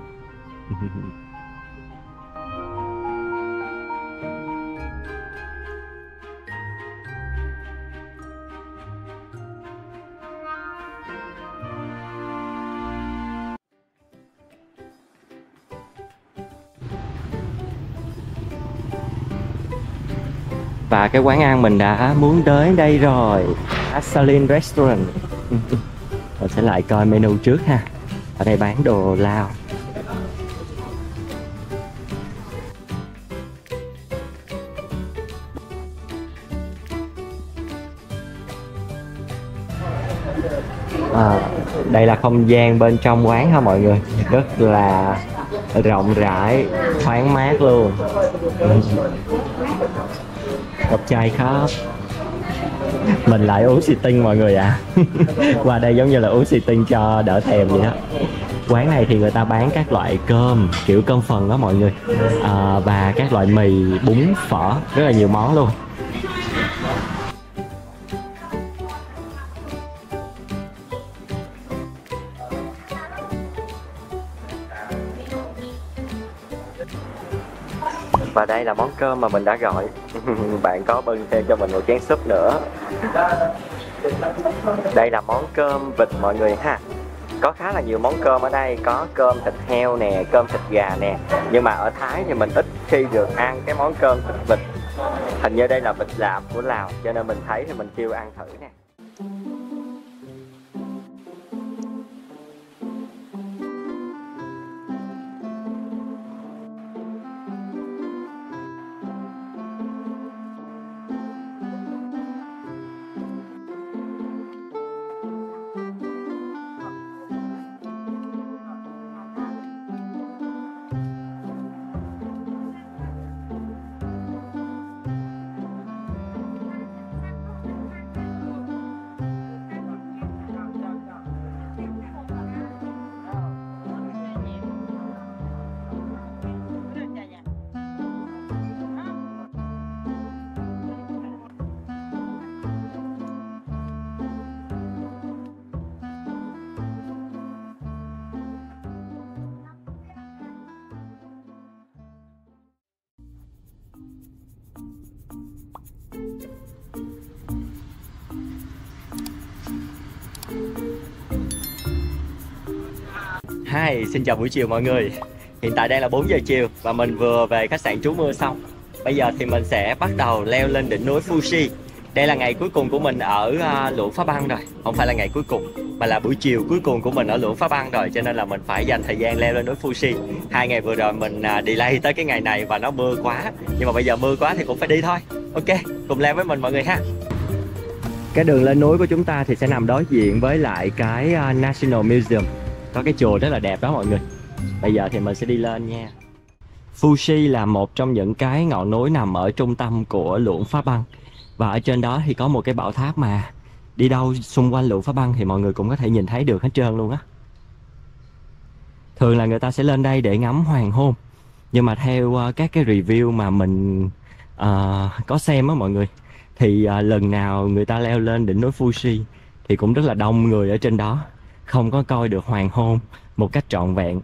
Và cái quán ăn mình đã muốn tới đây rồi, Asalin Restaurant. Mình sẽ lại coi menu trước ha. Ở đây bán đồ Lào. À, đây là không gian bên trong quán ha mọi người, rất là rộng rãi, thoáng mát luôn. Cốc chai khóc. Mình lại uống xì tinh mọi người ạ. À. Qua đây giống như là uống xì tinh cho đỡ thèm vậy đó. Quán này thì người ta bán các loại cơm, kiểu cơm phần đó mọi người, à, và các loại mì, bún, phở, rất là nhiều món luôn. Và đây là món cơm mà mình đã gọi. Bạn có bưng thêm cho mình một chén súp nữa. Đây là món cơm vịt mọi người ha. Có khá là nhiều món cơm ở đây. Có cơm thịt heo nè, cơm thịt gà nè. Nhưng mà ở Thái thì mình ít khi được ăn cái món cơm thịt vịt. Hình như đây là vịt lạp của Lào, cho nên mình thấy thì mình kêu ăn thử nè. Hi, xin chào buổi chiều mọi người. Hiện tại đang là bốn giờ chiều và mình vừa về khách sạn trú mưa xong. Bây giờ thì mình sẽ bắt đầu leo lên đỉnh núi Phu Si. Đây là ngày cuối cùng của mình ở uh, Luông Pha Băng rồi. Không phải là ngày cuối cùng mà là buổi chiều cuối cùng của mình ở Luông Pha Băng rồi. Cho nên là mình phải dành thời gian leo lên núi Phu Si. Hai ngày vừa rồi mình uh, delay tới cái ngày này và nó mưa quá. Nhưng mà bây giờ mưa quá thì cũng phải đi thôi. Ok, cùng leo với mình mọi người ha. Cái đường lên núi của chúng ta thì sẽ nằm đối diện với lại cái uh, National Museum. Có cái chùa rất là đẹp đó mọi người. Bây giờ thì mình sẽ đi lên nha. Phu Si là một trong những cái ngọn núi nằm ở trung tâm của Luông Pha Băng. Và ở trên đó thì có một cái bảo tháp mà đi đâu xung quanh Luông Pha Băng thì mọi người cũng có thể nhìn thấy được hết trơn luôn á. Thường là người ta sẽ lên đây để ngắm hoàng hôn, nhưng mà theo các cái review mà mình uh, có xem á mọi người, thì uh, lần nào người ta leo lên đỉnh núi Phu Si thì cũng rất là đông người ở trên đó, không có coi được hoàng hôn một cách trọn vẹn.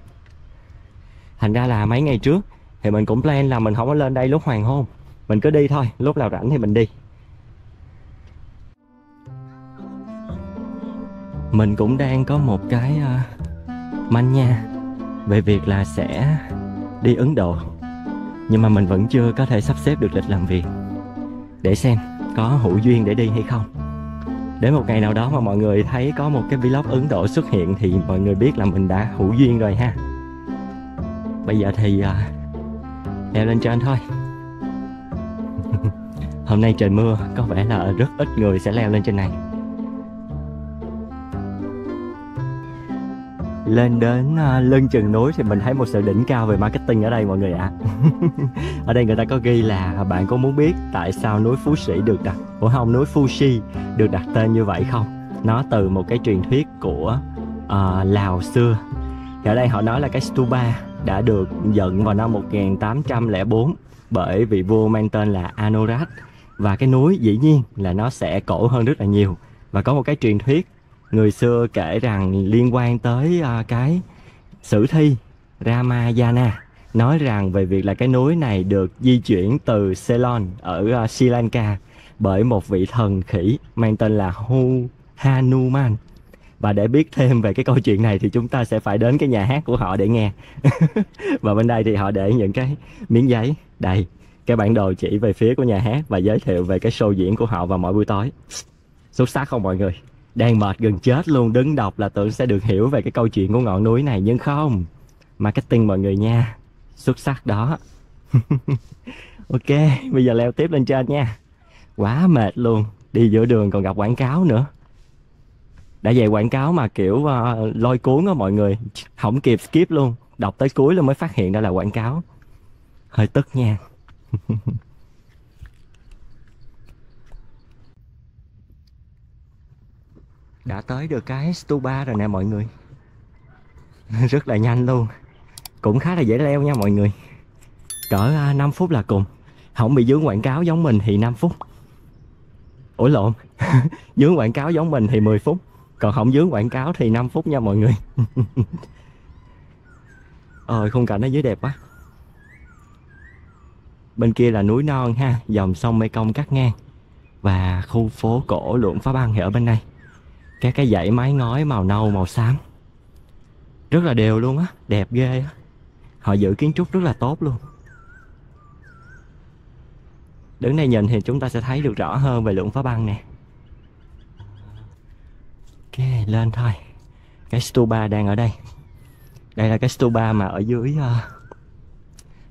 Thành ra là mấy ngày trước thì mình cũng plan là mình không có lên đây lúc hoàng hôn, mình cứ đi thôi, lúc nào rảnh thì mình đi. Mình cũng đang có một cái uh, manh nha về việc là sẽ đi Ấn Độ, nhưng mà mình vẫn chưa có thể sắp xếp được lịch làm việc để xem có hữu duyên để đi hay không. Đến một ngày nào đó mà mọi người thấy có một cái vlog Ấn Độ xuất hiện thì mọi người biết là mình đã hữu duyên rồi ha. Bây giờ thì uh, leo lên trên thôi. Hôm nay trời mưa, có vẻ là rất ít người sẽ leo lên trên này. Lên đến lưng chừng núi thì mình thấy một sự đỉnh cao về marketing ở đây mọi người ạ. À. Ở đây người ta có ghi là bạn có muốn biết tại sao núi Phú Sĩ được đặt, của hông núi Phu Si được đặt tên như vậy không? Nó từ một cái truyền thuyết của uh, Lào xưa. Thì ở đây họ nói là cái stupa đã được dựng vào năm một nghìn tám trăm lẻ bốn bởi vị vua mang tên là Anurat, và cái núi dĩ nhiên là nó sẽ cổ hơn rất là nhiều, và có một cái truyền thuyết người xưa kể rằng liên quan tới uh, cái sử thi Ramayana, nói rằng về việc là cái núi này được di chuyển từ Ceylon ở uh, Sri Lanka bởi một vị thần khỉ mang tên là Hu Hanuman. Và để biết thêm về cái câu chuyện này thì chúng ta sẽ phải đến cái nhà hát của họ để nghe. Và bên đây thì họ để những cái miếng giấy đầy cái bản đồ chỉ về phía của nhà hát và giới thiệu về cái show diễn của họ vào mỗi buổi tối. Xuất sắc không mọi người? Đang mệt gần chết luôn, đứng đọc là tưởng sẽ được hiểu về cái câu chuyện của ngọn núi này, nhưng không. Marketing mọi người nha, xuất sắc đó. Ok, bây giờ leo tiếp lên trên nha. Quá mệt luôn, đi giữa đường còn gặp quảng cáo nữa. Đã về quảng cáo mà kiểu uh, lôi cuốn á mọi người, không kịp skip luôn, đọc tới cuối luôn mới phát hiện đó là quảng cáo. Hơi tức nha. Đã tới được cái stupa rồi nè mọi người. Rất là nhanh luôn. Cũng khá là dễ leo nha mọi người. Cỡ năm phút là cùng. Không bị dướng quảng cáo giống mình thì năm phút. Ủa lộn. Dướng quảng cáo giống mình thì mười phút. Còn không dướng quảng cáo thì năm phút nha mọi người. Ôi khung cảnh ở dưới đẹp quá. Bên kia là núi non ha, dòng sông Mekong cắt ngang. Và khu phố cổ Luông Pha Băng thì ở bên đây. Các cái dãy mái ngói màu nâu, màu xám. Rất là đều luôn á, đẹp ghê á. Họ giữ kiến trúc rất là tốt luôn. Đứng đây nhìn thì chúng ta sẽ thấy được rõ hơn về Luông Pha Băng nè. Ok, lên thôi. Cái stupa đang ở đây. Đây là cái stupa mà ở dưới uh,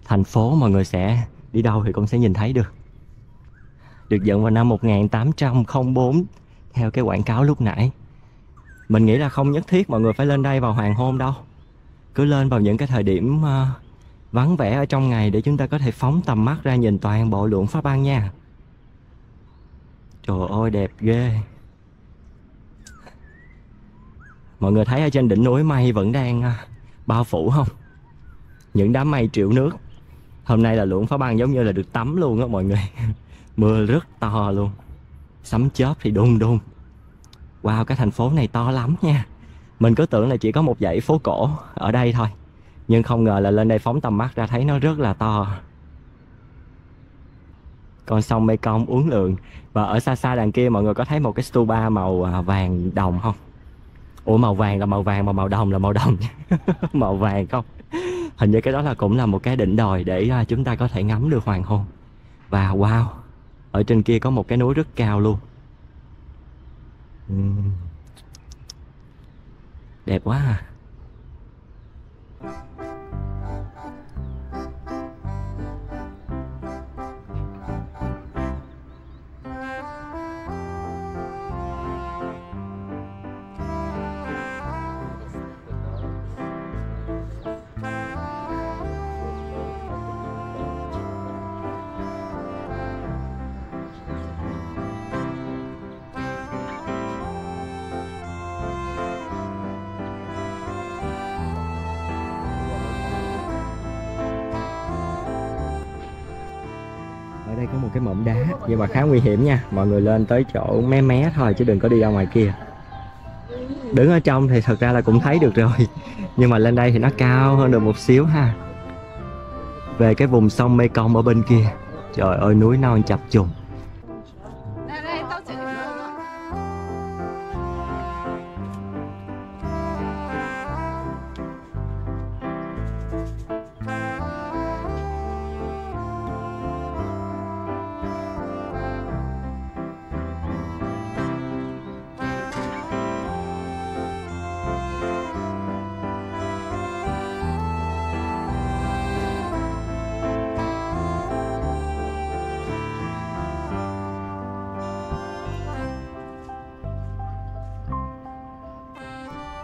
thành phố mọi người sẽ đi đâu thì cũng sẽ nhìn thấy được. Được dựng vào năm một nghìn tám trăm lẻ bốn. Theo cái quảng cáo lúc nãy. Mình nghĩ là không nhất thiết mọi người phải lên đây vào hoàng hôn đâu. Cứ lên vào những cái thời điểm uh, vắng vẻ ở trong ngày để chúng ta có thể phóng tầm mắt ra nhìn toàn bộ Luông Pha Băng nha. Trời ơi đẹp ghê. Mọi người thấy ở trên đỉnh núi mây vẫn đang uh, bao phủ không? Những đám mây triệu nước. Hôm nay là Luông Pha Băng giống như là được tắm luôn á mọi người. Mưa rất to luôn. Sấm chớp thì đùng đùng. Wow, cái thành phố này to lắm nha. Mình cứ tưởng là chỉ có một dãy phố cổ ở đây thôi, nhưng không ngờ là lên đây phóng tầm mắt ra thấy nó rất là to. Con sông Mekong uốn lượn. Và ở xa xa đằng kia mọi người có thấy một cái stupa màu vàng đồng không? Ủa màu vàng là màu vàng mà màu đồng là màu đồng. Màu vàng không? Hình như cái đó là cũng là một cái đỉnh đồi để chúng ta có thể ngắm được hoàng hôn. Và wow, ở trên kia có một cái núi rất cao luôn. uhm. Đẹp quá à. một cái mỏm đá nhưng mà khá nguy hiểm nha. Mọi người lên tới chỗ mé mé thôi chứ đừng có đi ra ngoài kia. Đứng ở trong thì thật ra là cũng thấy được rồi, nhưng mà lên đây thì nó cao hơn được một xíu ha. Về cái vùng sông Mekong ở bên kia, trời ơi núi non chập trùng.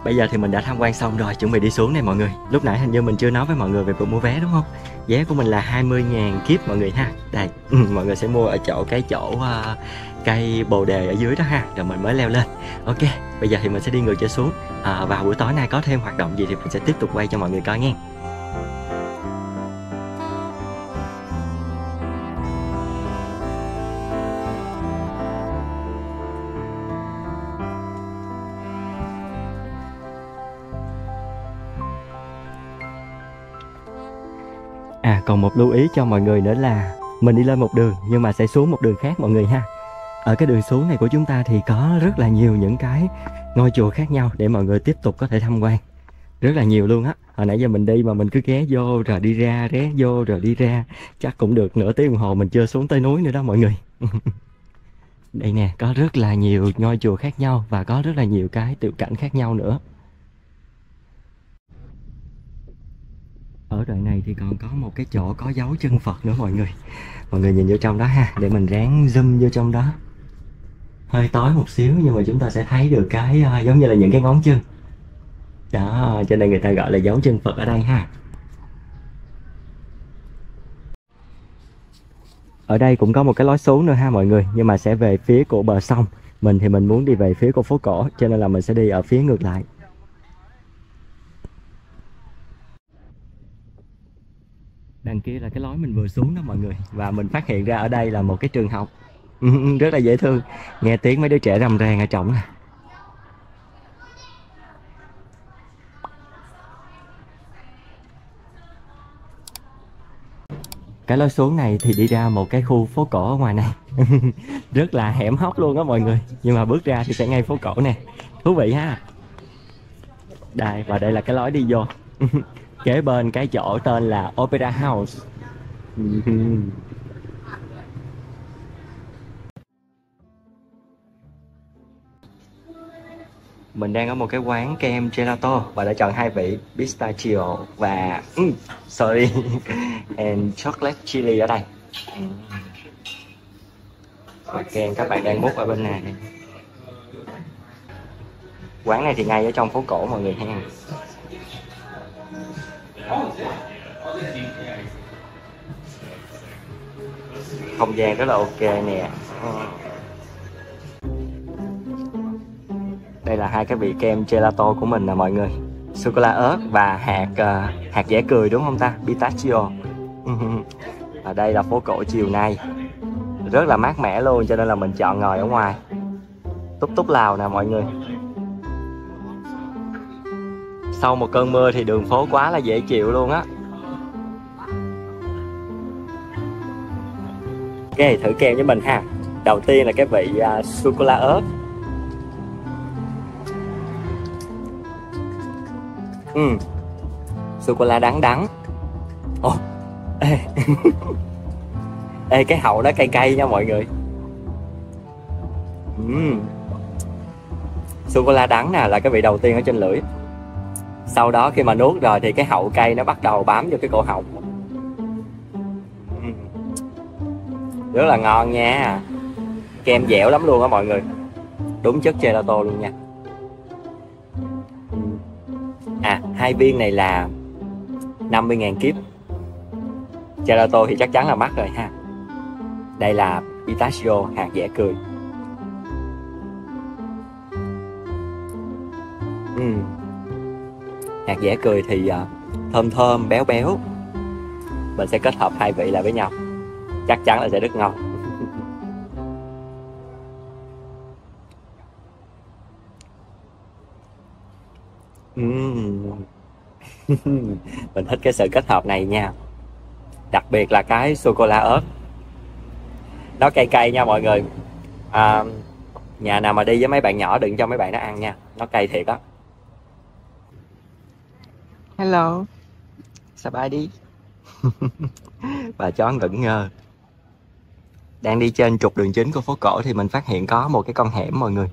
Bây giờ thì mình đã tham quan xong rồi, chuẩn bị đi xuống này mọi người. Lúc nãy hình như mình chưa nói với mọi người về vụ mua vé đúng không? Vé của mình là hai mươi ngàn kiếp mọi người ha. Đây, mọi người sẽ mua ở chỗ cái chỗ uh, cây bồ đề ở dưới đó ha. Rồi mình mới leo lên. Ok, bây giờ thì mình sẽ đi ngược trở xuống. À, và buổi tối nay có thêm hoạt động gì thì mình sẽ tiếp tục quay cho mọi người coi nghe. À, còn một lưu ý cho mọi người nữa là mình đi lên một đường nhưng mà sẽ xuống một đường khác mọi người ha. Ở cái đường xuống này của chúng ta thì có rất là nhiều những cái ngôi chùa khác nhau để mọi người tiếp tục có thể tham quan. Rất là nhiều luôn á. Hồi nãy giờ mình đi mà mình cứ ghé vô rồi đi ra, ghé vô rồi đi ra. Chắc cũng được nửa tiếng đồng hồ mình chưa xuống tới núi nữa đó mọi người. Đây nè, có rất là nhiều ngôi chùa khác nhau và có rất là nhiều cái tiểu cảnh khác nhau nữa. Ở đoạn này thì còn có một cái chỗ có dấu chân Phật nữa mọi người. Mọi người nhìn vô trong đó ha, để mình ráng zoom vô trong đó. Hơi tối một xíu nhưng mà chúng ta sẽ thấy được cái uh, giống như là những cái ngón chân. Đó, cho nên người ta gọi là dấu chân Phật ở đây ha. Ở đây cũng có một cái lối xuống nữa ha mọi người, nhưng mà sẽ về phía của bờ sông. Mình thì mình muốn đi về phía của phố cổ cho nên là mình sẽ đi ở phía ngược lại. Đằng kia là cái lối mình vừa xuống đó mọi người. Và mình phát hiện ra ở đây là một cái trường học. Rất là dễ thương. Nghe tiếng mấy đứa trẻ rầm ràng ở trỏng nè. Cái lối xuống này thì đi ra một cái khu phố cổ ở ngoài này. Rất là hẻm hóc luôn đó mọi người. Nhưng mà bước ra thì sẽ ngay phố cổ nè. Thú vị ha. Đây, và đây là cái lối đi vô. Kế bên cái chỗ tên là Opera House. Mình đang ở một cái quán kem gelato và đã chọn hai vị pistachio và um, sorry and chocolate chili ở đây. Và kem các bạn đang múc ở bên này. Quán này thì ngay ở trong phố cổ mọi người ha. Không gian rất là ok nè. Đây là hai cái vị kem gelato của mình nè mọi người. Sô cô la ớt và hạt uh, hạt dẻ cười đúng không ta? Pistachio. Ở đây là phố cổ chiều nay. Rất là mát mẻ luôn cho nên là mình chọn ngồi ở ngoài. Túp túp Lào nè mọi người. Sau một cơn mưa thì đường phố quá là dễ chịu luôn á. Ok, thử kem với mình ha. Đầu tiên là cái vị uh, sô-cô-la ớt. Ừ. Sô-cô-la đắng đắng. Ồ. Ê. Ê, cái hậu đó cay cay nha mọi người. Ừ. Sô-cô-la đắng nè là cái vị đầu tiên ở trên lưỡi. Sau đó khi mà nuốt rồi thì cái hậu cay nó bắt đầu bám vô cái cổ họng. Rất là ngon nha. Kem dẻo lắm luôn á mọi người. Đúng chất gelato luôn nha. À, hai viên này là năm mươi ngàn kiếp. Gelato thì chắc chắn là mắc rồi ha. Đây là pistachio hạt dẻ cười. Uhm. Hạt dẻ cười thì uh, thơm thơm béo béo. Mình sẽ kết hợp hai vị lại với nhau. Chắc chắn là sẽ rất ngon. Uhm. Mình thích cái sự kết hợp này nha. Đặc biệt là cái sô-cô-la ớt. Nó cay cay nha mọi người. À, nhà nào mà đi với mấy bạn nhỏ đừng cho mấy bạn nó ăn nha. Nó cay thiệt đó. Hello. Sao bài đi? Bà chó ngẩn ngơ. Đang đi trên trục đường chính của phố cổ thì mình phát hiện có một cái con hẻm mọi người,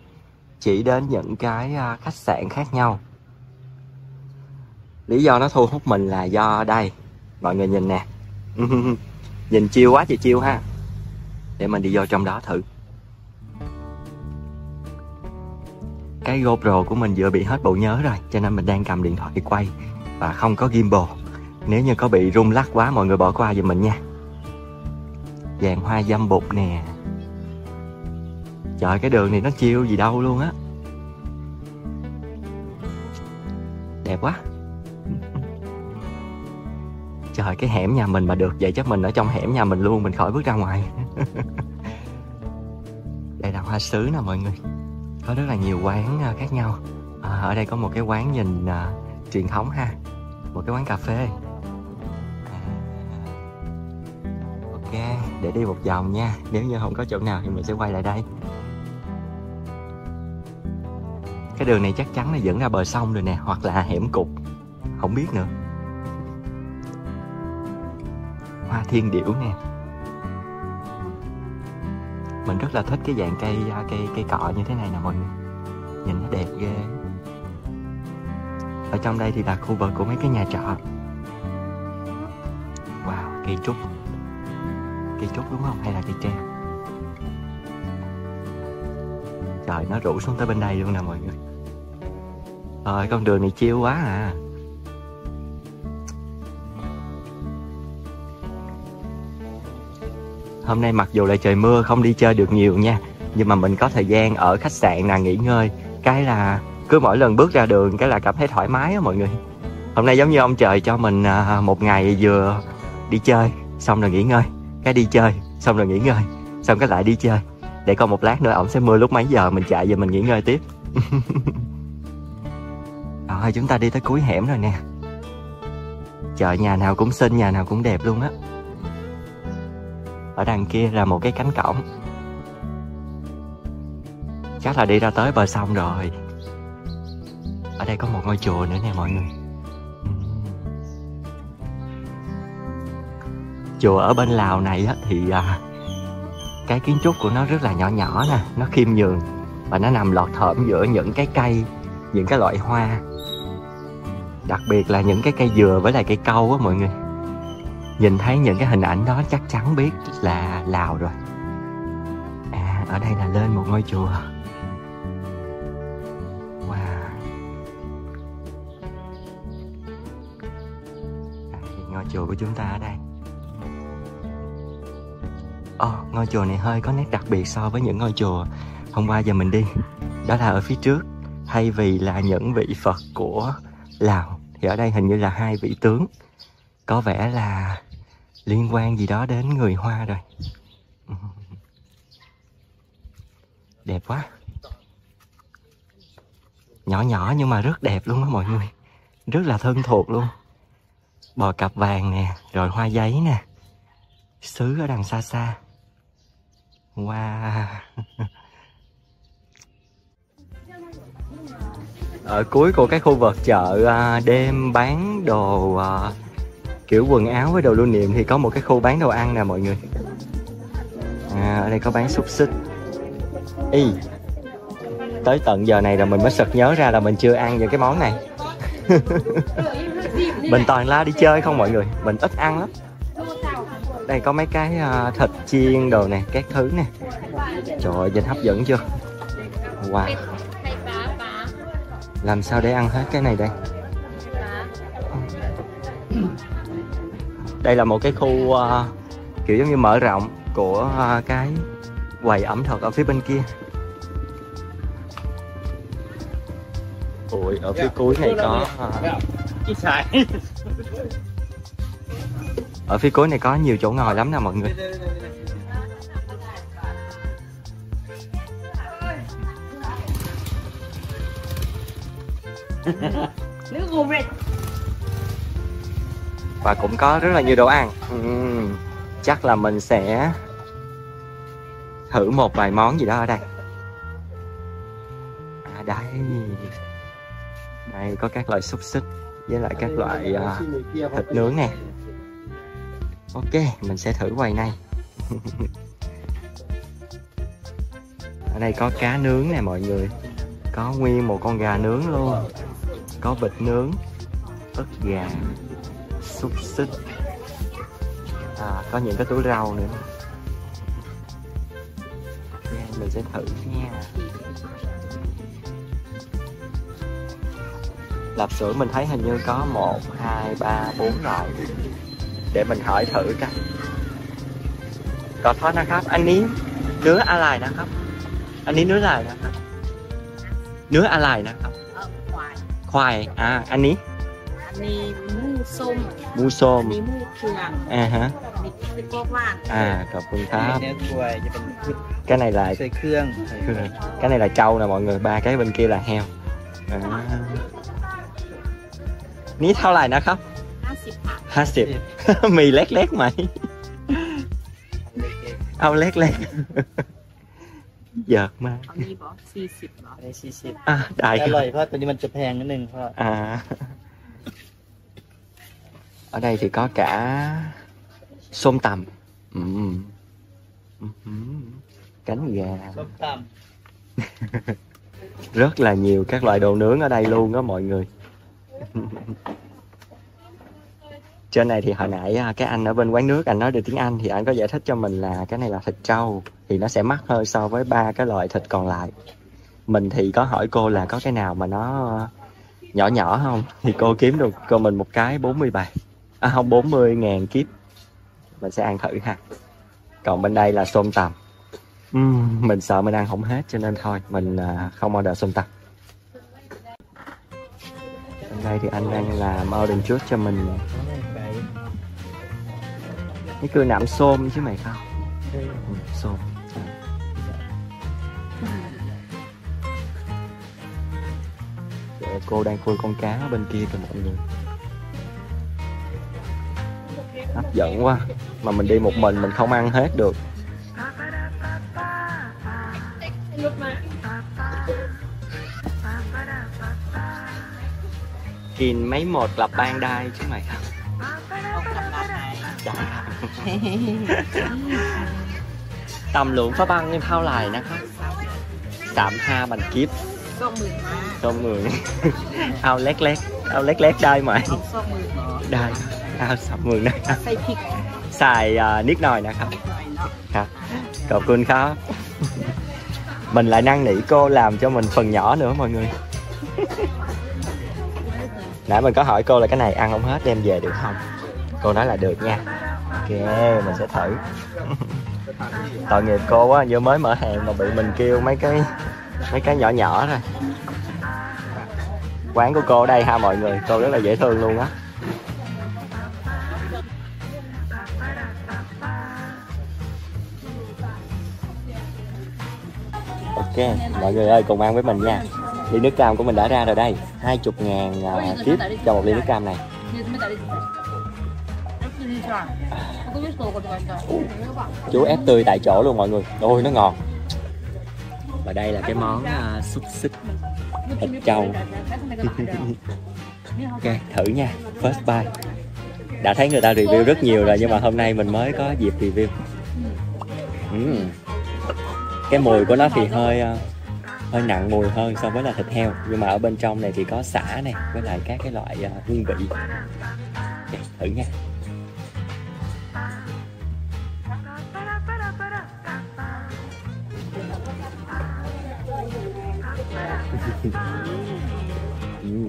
chỉ đến những cái khách sạn khác nhau. Lý do nó thu hút mình là do đây. Mọi người nhìn nè. Nhìn chiêu quá chị chiêu ha. Để mình đi vô trong đó thử. Cái GoPro của mình vừa bị hết bộ nhớ rồi, cho nên mình đang cầm điện thoại quay và không có gimbal. Nếu như có bị rung lắc quá mọi người bỏ qua giùm mình nha. Vàng hoa dâm bụt nè. Trời, cái đường này nó chiêu gì đâu luôn á. Đẹp quá. Trời, cái hẻm nhà mình mà được vậy chắc mình ở trong hẻm nhà mình luôn, mình khỏi bước ra ngoài. Đây là hoa sứ nè mọi người. Có rất là nhiều quán khác nhau. à, Ở đây có một cái quán nhìn à, truyền thống ha. Một cái quán cà phê. à, Ok, để đi một vòng nha. Nếu như không có chỗ nào thì mình sẽ quay lại đây. Cái đường này chắc chắn là dẫn ra bờ sông rồi nè. Hoặc là hẻm cụt, không biết nữa. Hoa thiên điểu nè. Mình rất là thích cái dạng cây cây cây cọ như thế này nè mọi người. Nhìn nó đẹp ghê. Ở trong đây thì là khu vực của mấy cái nhà trọ. Wow, cây trúc. Cây trúc đúng không? Hay là cây tre? Trời, nó rủ xuống tới bên đây luôn nè mọi người. Rồi, con đường này chiêu quá à. Hôm nay mặc dù là trời mưa không đi chơi được nhiều nha, nhưng mà mình có thời gian ở khách sạn là nghỉ ngơi. Cái là cứ mỗi lần bước ra đường cái là cảm thấy thoải mái á mọi người. Hôm nay giống như ông trời cho mình một ngày vừa đi chơi xong rồi nghỉ ngơi, cái đi chơi xong rồi nghỉ ngơi, xong cái lại đi chơi. Để coi một lát nữa ổng sẽ mưa lúc mấy giờ mình chạy về mình nghỉ ngơi tiếp. Rồi chúng ta đi tới cuối hẻm rồi nè. Chợ nhà nào cũng xinh, nhà nào cũng đẹp luôn á. Ở đằng kia là một cái cánh cổng. Chắc là đi ra tới bờ sông rồi. Ở đây có một ngôi chùa nữa nè mọi người. Chùa ở bên Lào này á, thì à, cái kiến trúc của nó rất là nhỏ nhỏ nè. Nó khiêm nhường. Và nó nằm lọt thởm giữa những cái cây, những cái loại hoa. Đặc biệt là những cái cây dừa với lại cây cau á mọi người. Nhìn thấy những cái hình ảnh đó chắc chắn biết là Lào rồi. À, ở đây là lên một ngôi chùa. Wow. À, ngôi chùa của chúng ta ở đây. Oh, ngôi chùa này hơi có nét đặc biệt so với những ngôi chùa hôm qua giờ mình đi. Đó là ở phía trước, thay vì là những vị Phật của Lào, thì ở đây hình như là hai vị tướng. Có vẻ là liên quan gì đó đến người Hoa rồi. Đẹp quá. Nhỏ nhỏ nhưng mà rất đẹp luôn á mọi người. Rất là thân thuộc luôn. Bò cặp vàng nè, rồi hoa giấy nè. Sứ ở đằng xa xa. Wow. Ở cuối của cái khu vực chợ đêm bán đồ kiểu quần áo với đồ lưu niệm thì có một cái khu bán đồ ăn nè mọi người. À, ở đây có bán xúc xích. Ý, tới tận giờ này rồi mình mới sực nhớ ra là mình chưa ăn những cái món này. Mình toàn la đi chơi không mọi người, mình ít ăn lắm. Đây có mấy cái uh, thịt chiên đồ nè, các thứ nè. Trời ơi, nhìn hấp dẫn chưa. Wow. Làm sao để ăn hết cái này đây. Đây là một cái khu uh, kiểu giống như mở rộng của uh, cái quầy ẩm thực ở phía bên kia. Ôi, ở phía cuối này có uh... ở phía cuối này có nhiều chỗ ngồi lắm nè mọi người. Và cũng có rất là nhiều đồ ăn. uhm, Chắc là mình sẽ thử một vài món gì đó ở đây. À đây, đây có các loại xúc xích với lại các loại uh, thịt nướng nè. Ok, mình sẽ thử quầy này. Ở đây có cá nướng nè mọi người. Có nguyên một con gà nướng luôn. Có vịt nướng, ức gà, xúc xích, à, có những cái túi rau nữa. Yeah, mình sẽ thử nha. Lạp xưởng mình thấy hình như có một, hai, ba, bốn loại. Để mình hỏi thử coi. Có thoát nó khắp, anh ní nứa a lại nó khắp. Anh ní nứa lại nó khắp. Nứa a lại nó khắp. Khoai, à, anh ní. Anh ní mu sôm. Mu sôm. Ní mu trường. À hả. À, cặp phương pháp. Cái này là khương. Cái này là trâu nè mọi người, ba cái bên kia là heo. À. Ní thao lại nó khắp. hai mươi. Mì lét lét mày. Ao lét lét. Giật mà. À, đại. À. Ở đây thì có cả xôm tằm. Ừ. Cánh gà. Xôm tằm. Rất là nhiều các loại đồ nướng ở đây luôn đó mọi người. Trên này thì hồi nãy cái anh ở bên quán nước anh nói được tiếng Anh thì anh có giải thích cho mình là cái này là thịt trâu thì nó sẽ mắc hơn so với ba cái loại thịt còn lại. Mình thì có hỏi cô là có cái nào mà nó nhỏ nhỏ không thì cô kiếm được cho mình một cái bốn mươi bảy, à không, bốn mươi ngàn kiếp. Mình sẽ ăn thử ha. Còn bên đây là xôm tằm. Uhm, mình sợ mình ăn không hết cho nên thôi mình không order xôm tằm. Bên đây thì anh đang làm order trước cho mình. Cái cưa nạm xôm chứ mày không? Ừ, xôm. Cô đang khui con cá bên kia kìa mọi người. Hấp dẫn quá. Mà mình đi một mình mình không ăn hết được. Kìn mấy một là ban đai chứ mày không? Tầm lượng phá băng như thao lại nè khóc. Tạm tha bành kiếp. Con người. Ao lét lét. Ao lét lét đai mày. Đai. Ao sọc mường nè. Xài uh, niết nồi nè khóc. Cậu cưng khóc. Mình lại năn nỉ cô làm cho mình phần nhỏ nữa mọi người. Nãy mình có hỏi cô là cái này ăn không hết đem về được không? Cô nói là được nha. Ok, mình sẽ thử. Tội nghiệp cô quá, vừa mới mở hàng mà bị mình kêu mấy cái mấy cái nhỏ nhỏ rồi. Quán của cô ở đây ha mọi người, cô rất là dễ thương luôn á. Ok, mọi người ơi cùng ăn với mình nha. Ly nước cam của mình đã ra rồi đây, hai mươi ngàn uh, kiếp cho một ly nước cam này. Chú ép tươi tại chỗ luôn mọi người. Ôi nó ngọt. Và đây là cái món uh, xúc xích thịt trâu. Ok, thử nha. First bite. Đã thấy người ta review rất nhiều rồi nhưng mà hôm nay mình mới có dịp review. uhm. Cái mùi của nó thì hơi uh, hơi nặng mùi hơn so với là thịt heo. Nhưng mà ở bên trong này thì có sả này với lại các cái loại uh, hương vị. Okay, thử nha. Mm.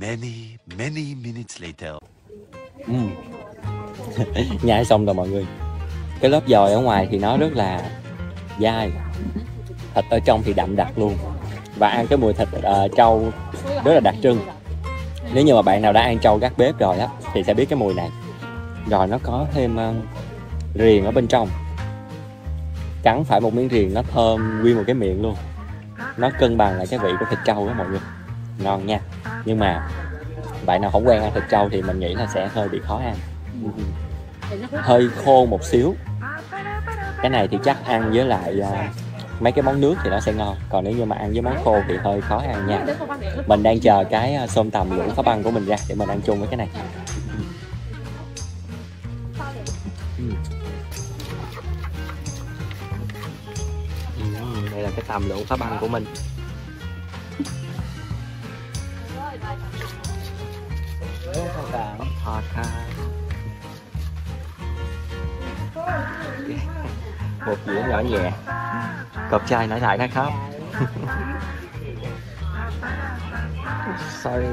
Many, many minutes later. Mm. Nhai xong rồi mọi người. Cái lớp dồi ở ngoài thì nó rất là dai. Thịt ở trong thì đậm đặc luôn. Và ăn cái mùi thịt uh, trâu rất là đặc trưng. Nếu như mà bạn nào đã ăn trâu gác bếp rồi á thì sẽ biết cái mùi này. Rồi nó có thêm uh, riềng ở bên trong. Cắn phải một miếng riềng nó thơm nguyên một cái miệng luôn. nó cân bằng lại cái vị của thịt trâu đó mọi người, ngon nha. Nhưng mà bạn nào không quen ăn thịt trâu thì mình nghĩ là sẽ hơi bị khó ăn, hơi khô một xíu. Cái này thì chắc ăn với lại uh, mấy cái món nước thì nó sẽ ngon, còn nếu như mà ăn với món khô thì hơi khó ăn nha. Mình đang chờ cái sôm tầm Luông Pha Băng của mình ra để mình ăn chung với cái này. Đây là cái tầm Luông Pha Băng của mình. Một dĩa nhỏ nhẹ, cọp trai nổi lại nó khóc. Sorry.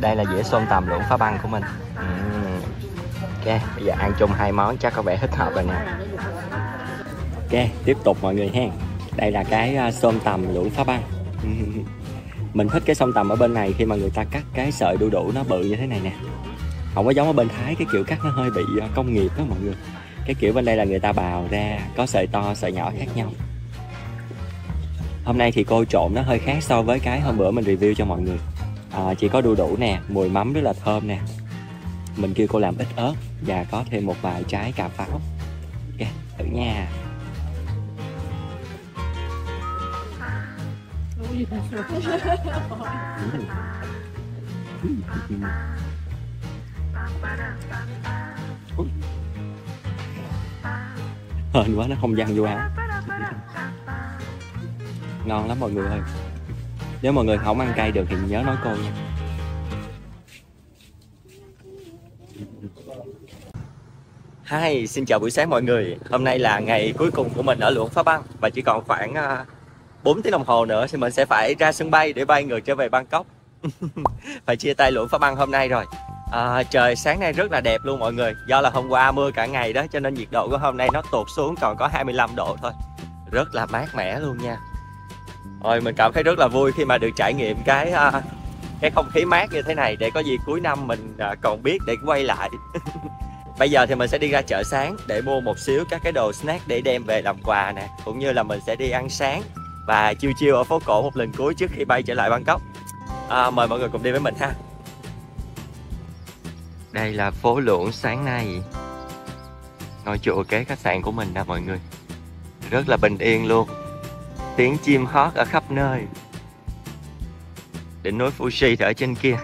Đây là dĩa sôm tầm Luông Pha Băng của mình. Ok, bây giờ ăn chung hai món chắc có vẻ thích hợp rồi nè. Ok, tiếp tục mọi người ha. Đây là cái sôm tầm Luông Pha Băng. Mình thích cái sôm tầm ở bên này khi mà người ta cắt cái sợi đu đủ nó bự như thế này nè. Không có giống ở bên Thái, cái kiểu cắt nó hơi bị công nghiệp đó mọi người. Cái kiểu bên đây là người ta bào ra, có sợi to, sợi nhỏ khác nhau. Hôm nay thì cô trộn nó hơi khác so với cái hôm bữa mình review cho mọi người. à, Chỉ có đu đủ nè, mùi mắm rất là thơm nè. Mình kêu cô làm ít ớt và có thêm một vài trái cà pháo. Ok, thử nha. Hên quá nó không văng vô áo. Ngon lắm mọi người ơi. Nếu mọi người không ăn cay được thì nhớ nói cô nha. Hi, xin chào buổi sáng mọi người. Hôm nay là ngày cuối cùng của mình ở Luông Pha Băng và chỉ còn khoảng bốn tiếng đồng hồ nữa thì mình sẽ phải ra sân bay để bay ngược trở về Bangkok. Phải chia tay Luông Pha Băng hôm nay rồi. À, trời sáng nay rất là đẹp luôn mọi người. Do là hôm qua mưa cả ngày đó cho nên nhiệt độ của hôm nay nó tụt xuống còn có hai mươi lăm độ thôi. Rất là mát mẻ luôn nha. Rồi mình cảm thấy rất là vui khi mà được trải nghiệm cái uh, cái không khí mát như thế này. Để có gì cuối năm mình uh, còn biết để quay lại. Bây giờ thì mình sẽ đi ra chợ sáng để mua một xíu các cái đồ snack để đem về làm quà nè. Cũng như là mình sẽ đi ăn sáng và chiêu chiêu ở phố cổ một lần cuối trước khi bay trở lại Bangkok. à, Mời mọi người cùng đi với mình ha. Đây là phố Luông sáng nay. Ngồi chỗ kế khách sạn của mình nè mọi người. Rất là bình yên luôn. Tiếng chim hót ở khắp nơi. Đỉnh núi Phu Si thì ở trên kia.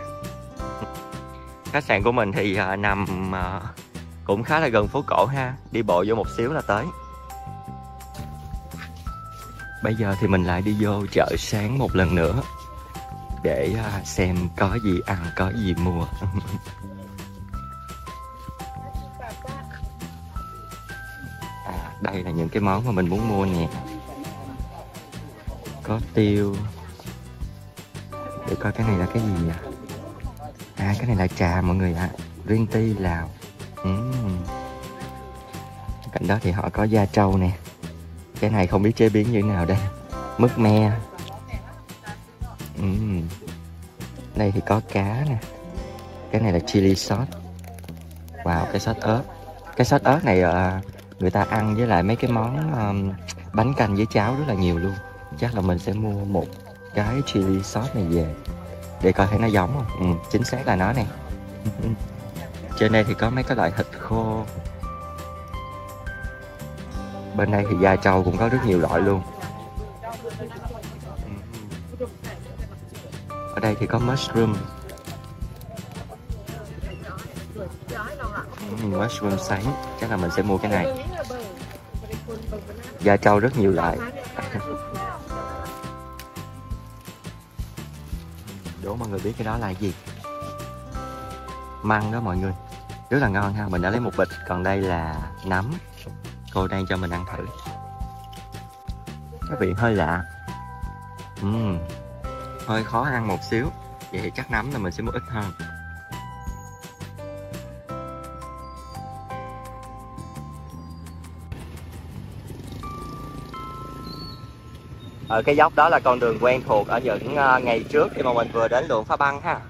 Khách sạn của mình thì uh, nằm uh, cũng khá là gần phố cổ ha. Đi bộ vô một xíu là tới. Bây giờ thì mình lại đi vô chợ sáng một lần nữa để uh, xem có gì ăn, có gì mua. Đây là những cái món mà mình muốn mua nè. Có tiêu. Để coi cái này là cái gì ạ. À cái này là trà mọi người ạ. Green tea Lào. uhm. Cạnh đó thì họ có da trâu nè. Cái này không biết chế biến như thế nào đây. Mứt me. uhm. Đây thì có cá nè. Cái này là chili sauce. Wow, cái sốt ớt. Cái sốt ớt này ạ, uh, người ta ăn với lại mấy cái món um, bánh canh với cháo rất là nhiều luôn. Chắc là mình sẽ mua một cái chili sauce này về để coi thấy nó giống không. Ừ, chính xác là nó này. Trên đây thì có mấy cái loại thịt khô. Bên đây thì da trâu cũng có rất nhiều loại luôn. Ở đây thì có mushroom. Mushroom sấy, chắc là mình sẽ mua cái này. Da trâu rất nhiều loại. Đố mọi người biết cái đó là gì. Măng đó mọi người. Rất là ngon ha, mình đã lấy một bịch. Còn đây là nấm. Cô đang cho mình ăn thử. Cái vị hơi lạ. uhm, Hơi khó ăn một xíu. Vậy thì chắc nấm là mình sẽ mua ít hơn. Ở cái dốc đó là con đường quen thuộc ở những ngày trước khi mà mình vừa đến Luông Pha Băng ha.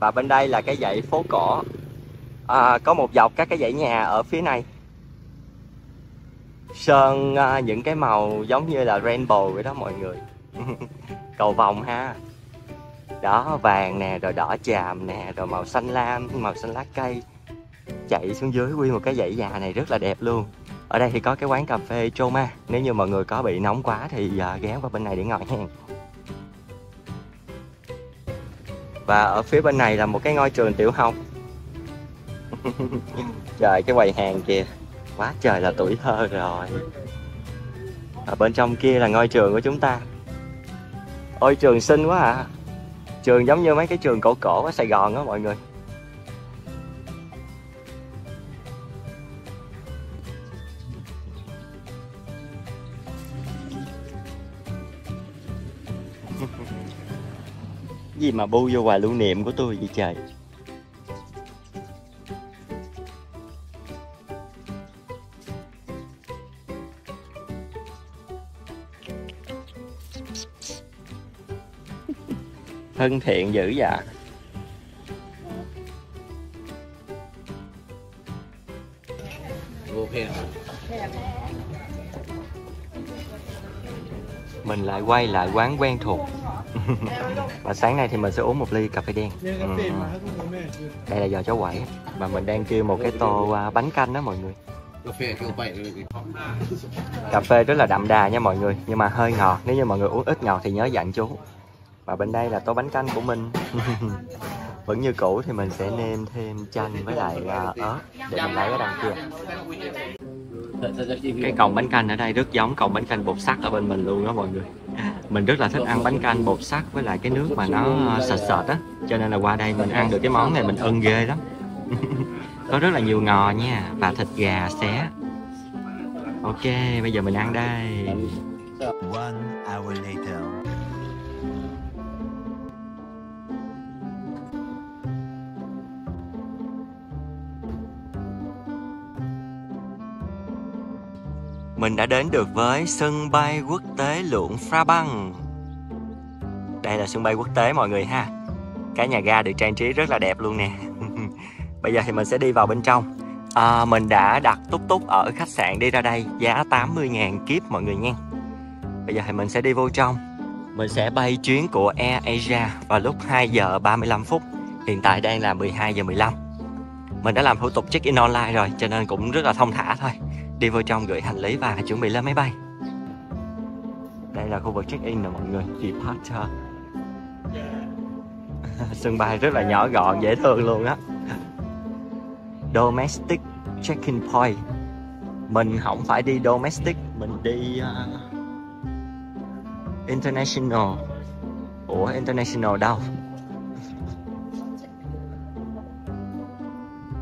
Và bên đây là cái dãy phố cổ. à, Có một dọc các cái dãy nhà ở phía này. sơn uh, những cái màu giống như là rainbow vậy đó mọi người. Cầu vồng ha. Đó, vàng nè, rồi đỏ chàm nè, rồi màu xanh lam, màu xanh lá cây. Chạy xuống dưới nguyên một cái dãy nhà này rất là đẹp luôn. Ở đây thì có cái quán cà phê Troma. Nếu như mọi người có bị nóng quá thì uh, ghé qua bên này để ngồi nha. Và ở phía bên này là một cái ngôi trường tiểu học. Trời, cái quầy hàng kìa, quá trời là tuổi thơ rồi. Ở bên trong kia là ngôi trường của chúng ta. Ôi trường xinh quá à. Trường giống như mấy cái trường cổ cổ ở Sài Gòn đó mọi người. Gì mà bu vô hoài lưu niệm của tôi vậy trời. Thân thiện dữ dạ. Mình lại quay lại quán quen thuộc. Và sáng nay thì mình sẽ uống một ly cà phê đen. Ừ. Đây là giò cháo quậy mà mình đang kêu một cái tô bánh canh đó mọi người. Cà phê rất là đậm đà nha mọi người, nhưng mà hơi ngọt. Nếu như mọi người uống ít ngọt thì nhớ dặn chú. Và bên đây là tô bánh canh của mình. Vẫn như cũ thì mình sẽ nêm thêm chanh với lại ớt để mình lấy ở đằng kia. Cái cọng bánh canh ở đây rất giống cọng bánh canh bột sắt ở bên mình luôn đó mọi người. Mình rất là thích ăn bánh canh bột sắt với lại cái nước mà nó sệt sệt á. Cho nên là qua đây mình ăn được cái món này mình ưng ghê lắm. Có rất là nhiều ngò nha, và thịt gà xé. Ok, bây giờ mình ăn đây. Mình đã đến được với sân bay quốc tế Luông Pha Băng. Đây là sân bay quốc tế mọi người ha. Cái nhà ga được trang trí rất là đẹp luôn nè. Bây giờ thì mình sẽ đi vào bên trong. à, Mình đã đặt túc túc ở khách sạn đi ra đây. Giá tám mươi ngàn kiếp mọi người nha. Bây giờ thì mình sẽ đi vô trong. Mình sẽ bay chuyến của Air Asia vào lúc hai giờ ba mươi lăm phút. Hiện tại đang là mười hai giờ mười lăm. Mình đã làm thủ tục check in online rồi, cho nên cũng rất là thông thả thôi. Đi vô trong gửi hành lý và chuẩn bị lên máy bay. Đây là khu vực check-in nè mọi người. Departure. Sân bay rất là nhỏ gọn, dễ thương luôn á. Domestic check-in point. Mình không phải đi domestic, mình đi uh, international. Ủa international đâu?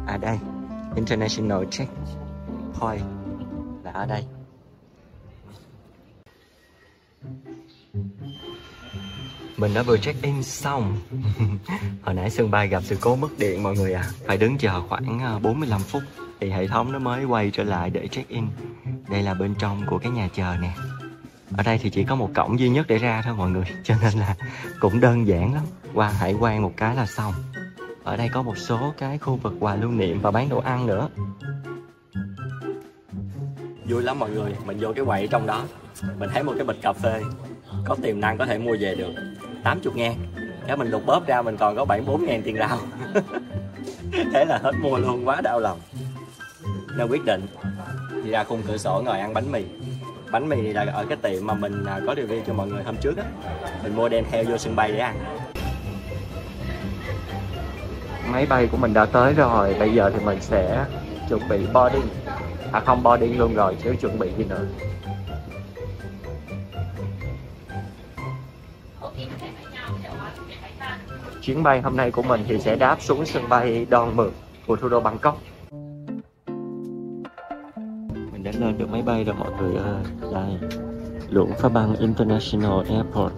À đây, international check point là ở đây. Mình đã vừa check in xong. Hồi nãy sân bay gặp sự cố mất điện mọi người à. Phải đứng chờ khoảng bốn mươi lăm phút thì hệ thống nó mới quay trở lại để check in. Đây là bên trong của cái nhà chờ nè. Ở đây thì chỉ có một cổng duy nhất để ra thôi mọi người, cho nên là cũng đơn giản lắm. Qua hải quan một cái là xong. Ở đây có một số cái khu vực quà lưu niệm và bán đồ ăn nữa. Vui lắm mọi người, mình vô cái quầy trong đó. Mình thấy một cái bịch cà phê có tiềm năng có thể mua về được tám mươi ngàn. Nếu mình lục bóp ra mình còn có bảy mươi bốn ngàn tiền rau. Thế là hết mua luôn, quá đau lòng. Nên quyết định đi ra khung cửa sổ ngồi ăn bánh mì. Bánh mì thì là ở cái tiệm mà mình có review cho mọi người hôm trước á. Mình mua đem theo vô sân bay để ăn. Máy bay của mình đã tới rồi. Bây giờ thì mình sẽ chuẩn bị boarding. À không, boarding luôn rồi chứ chuẩn bị gì nữa. Chuyến bay hôm nay của mình thì sẽ đáp xuống sân bay Don Mueang của thủ đô Bangkok. Mình đã lên được máy bay rồi mọi người ơi. Đây, Luông Pha Băng International Airport.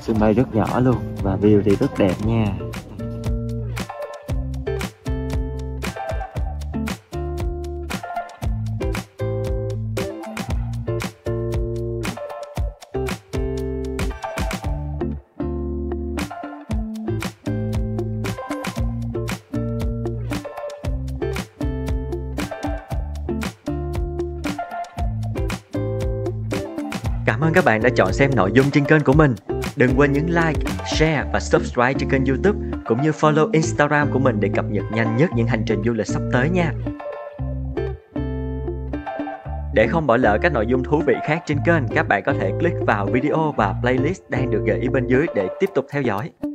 Sân bay rất nhỏ luôn và view thì rất đẹp nha. Cảm ơn các bạn đã chọn xem nội dung trên kênh của mình. Đừng quên nhấn like, share và subscribe cho kênh YouTube cũng như follow Instagram của mình để cập nhật nhanh nhất những hành trình du lịch sắp tới nha. Để không bỏ lỡ các nội dung thú vị khác trên kênh, các bạn có thể click vào video và playlist đang được gợi ý bên dưới để tiếp tục theo dõi.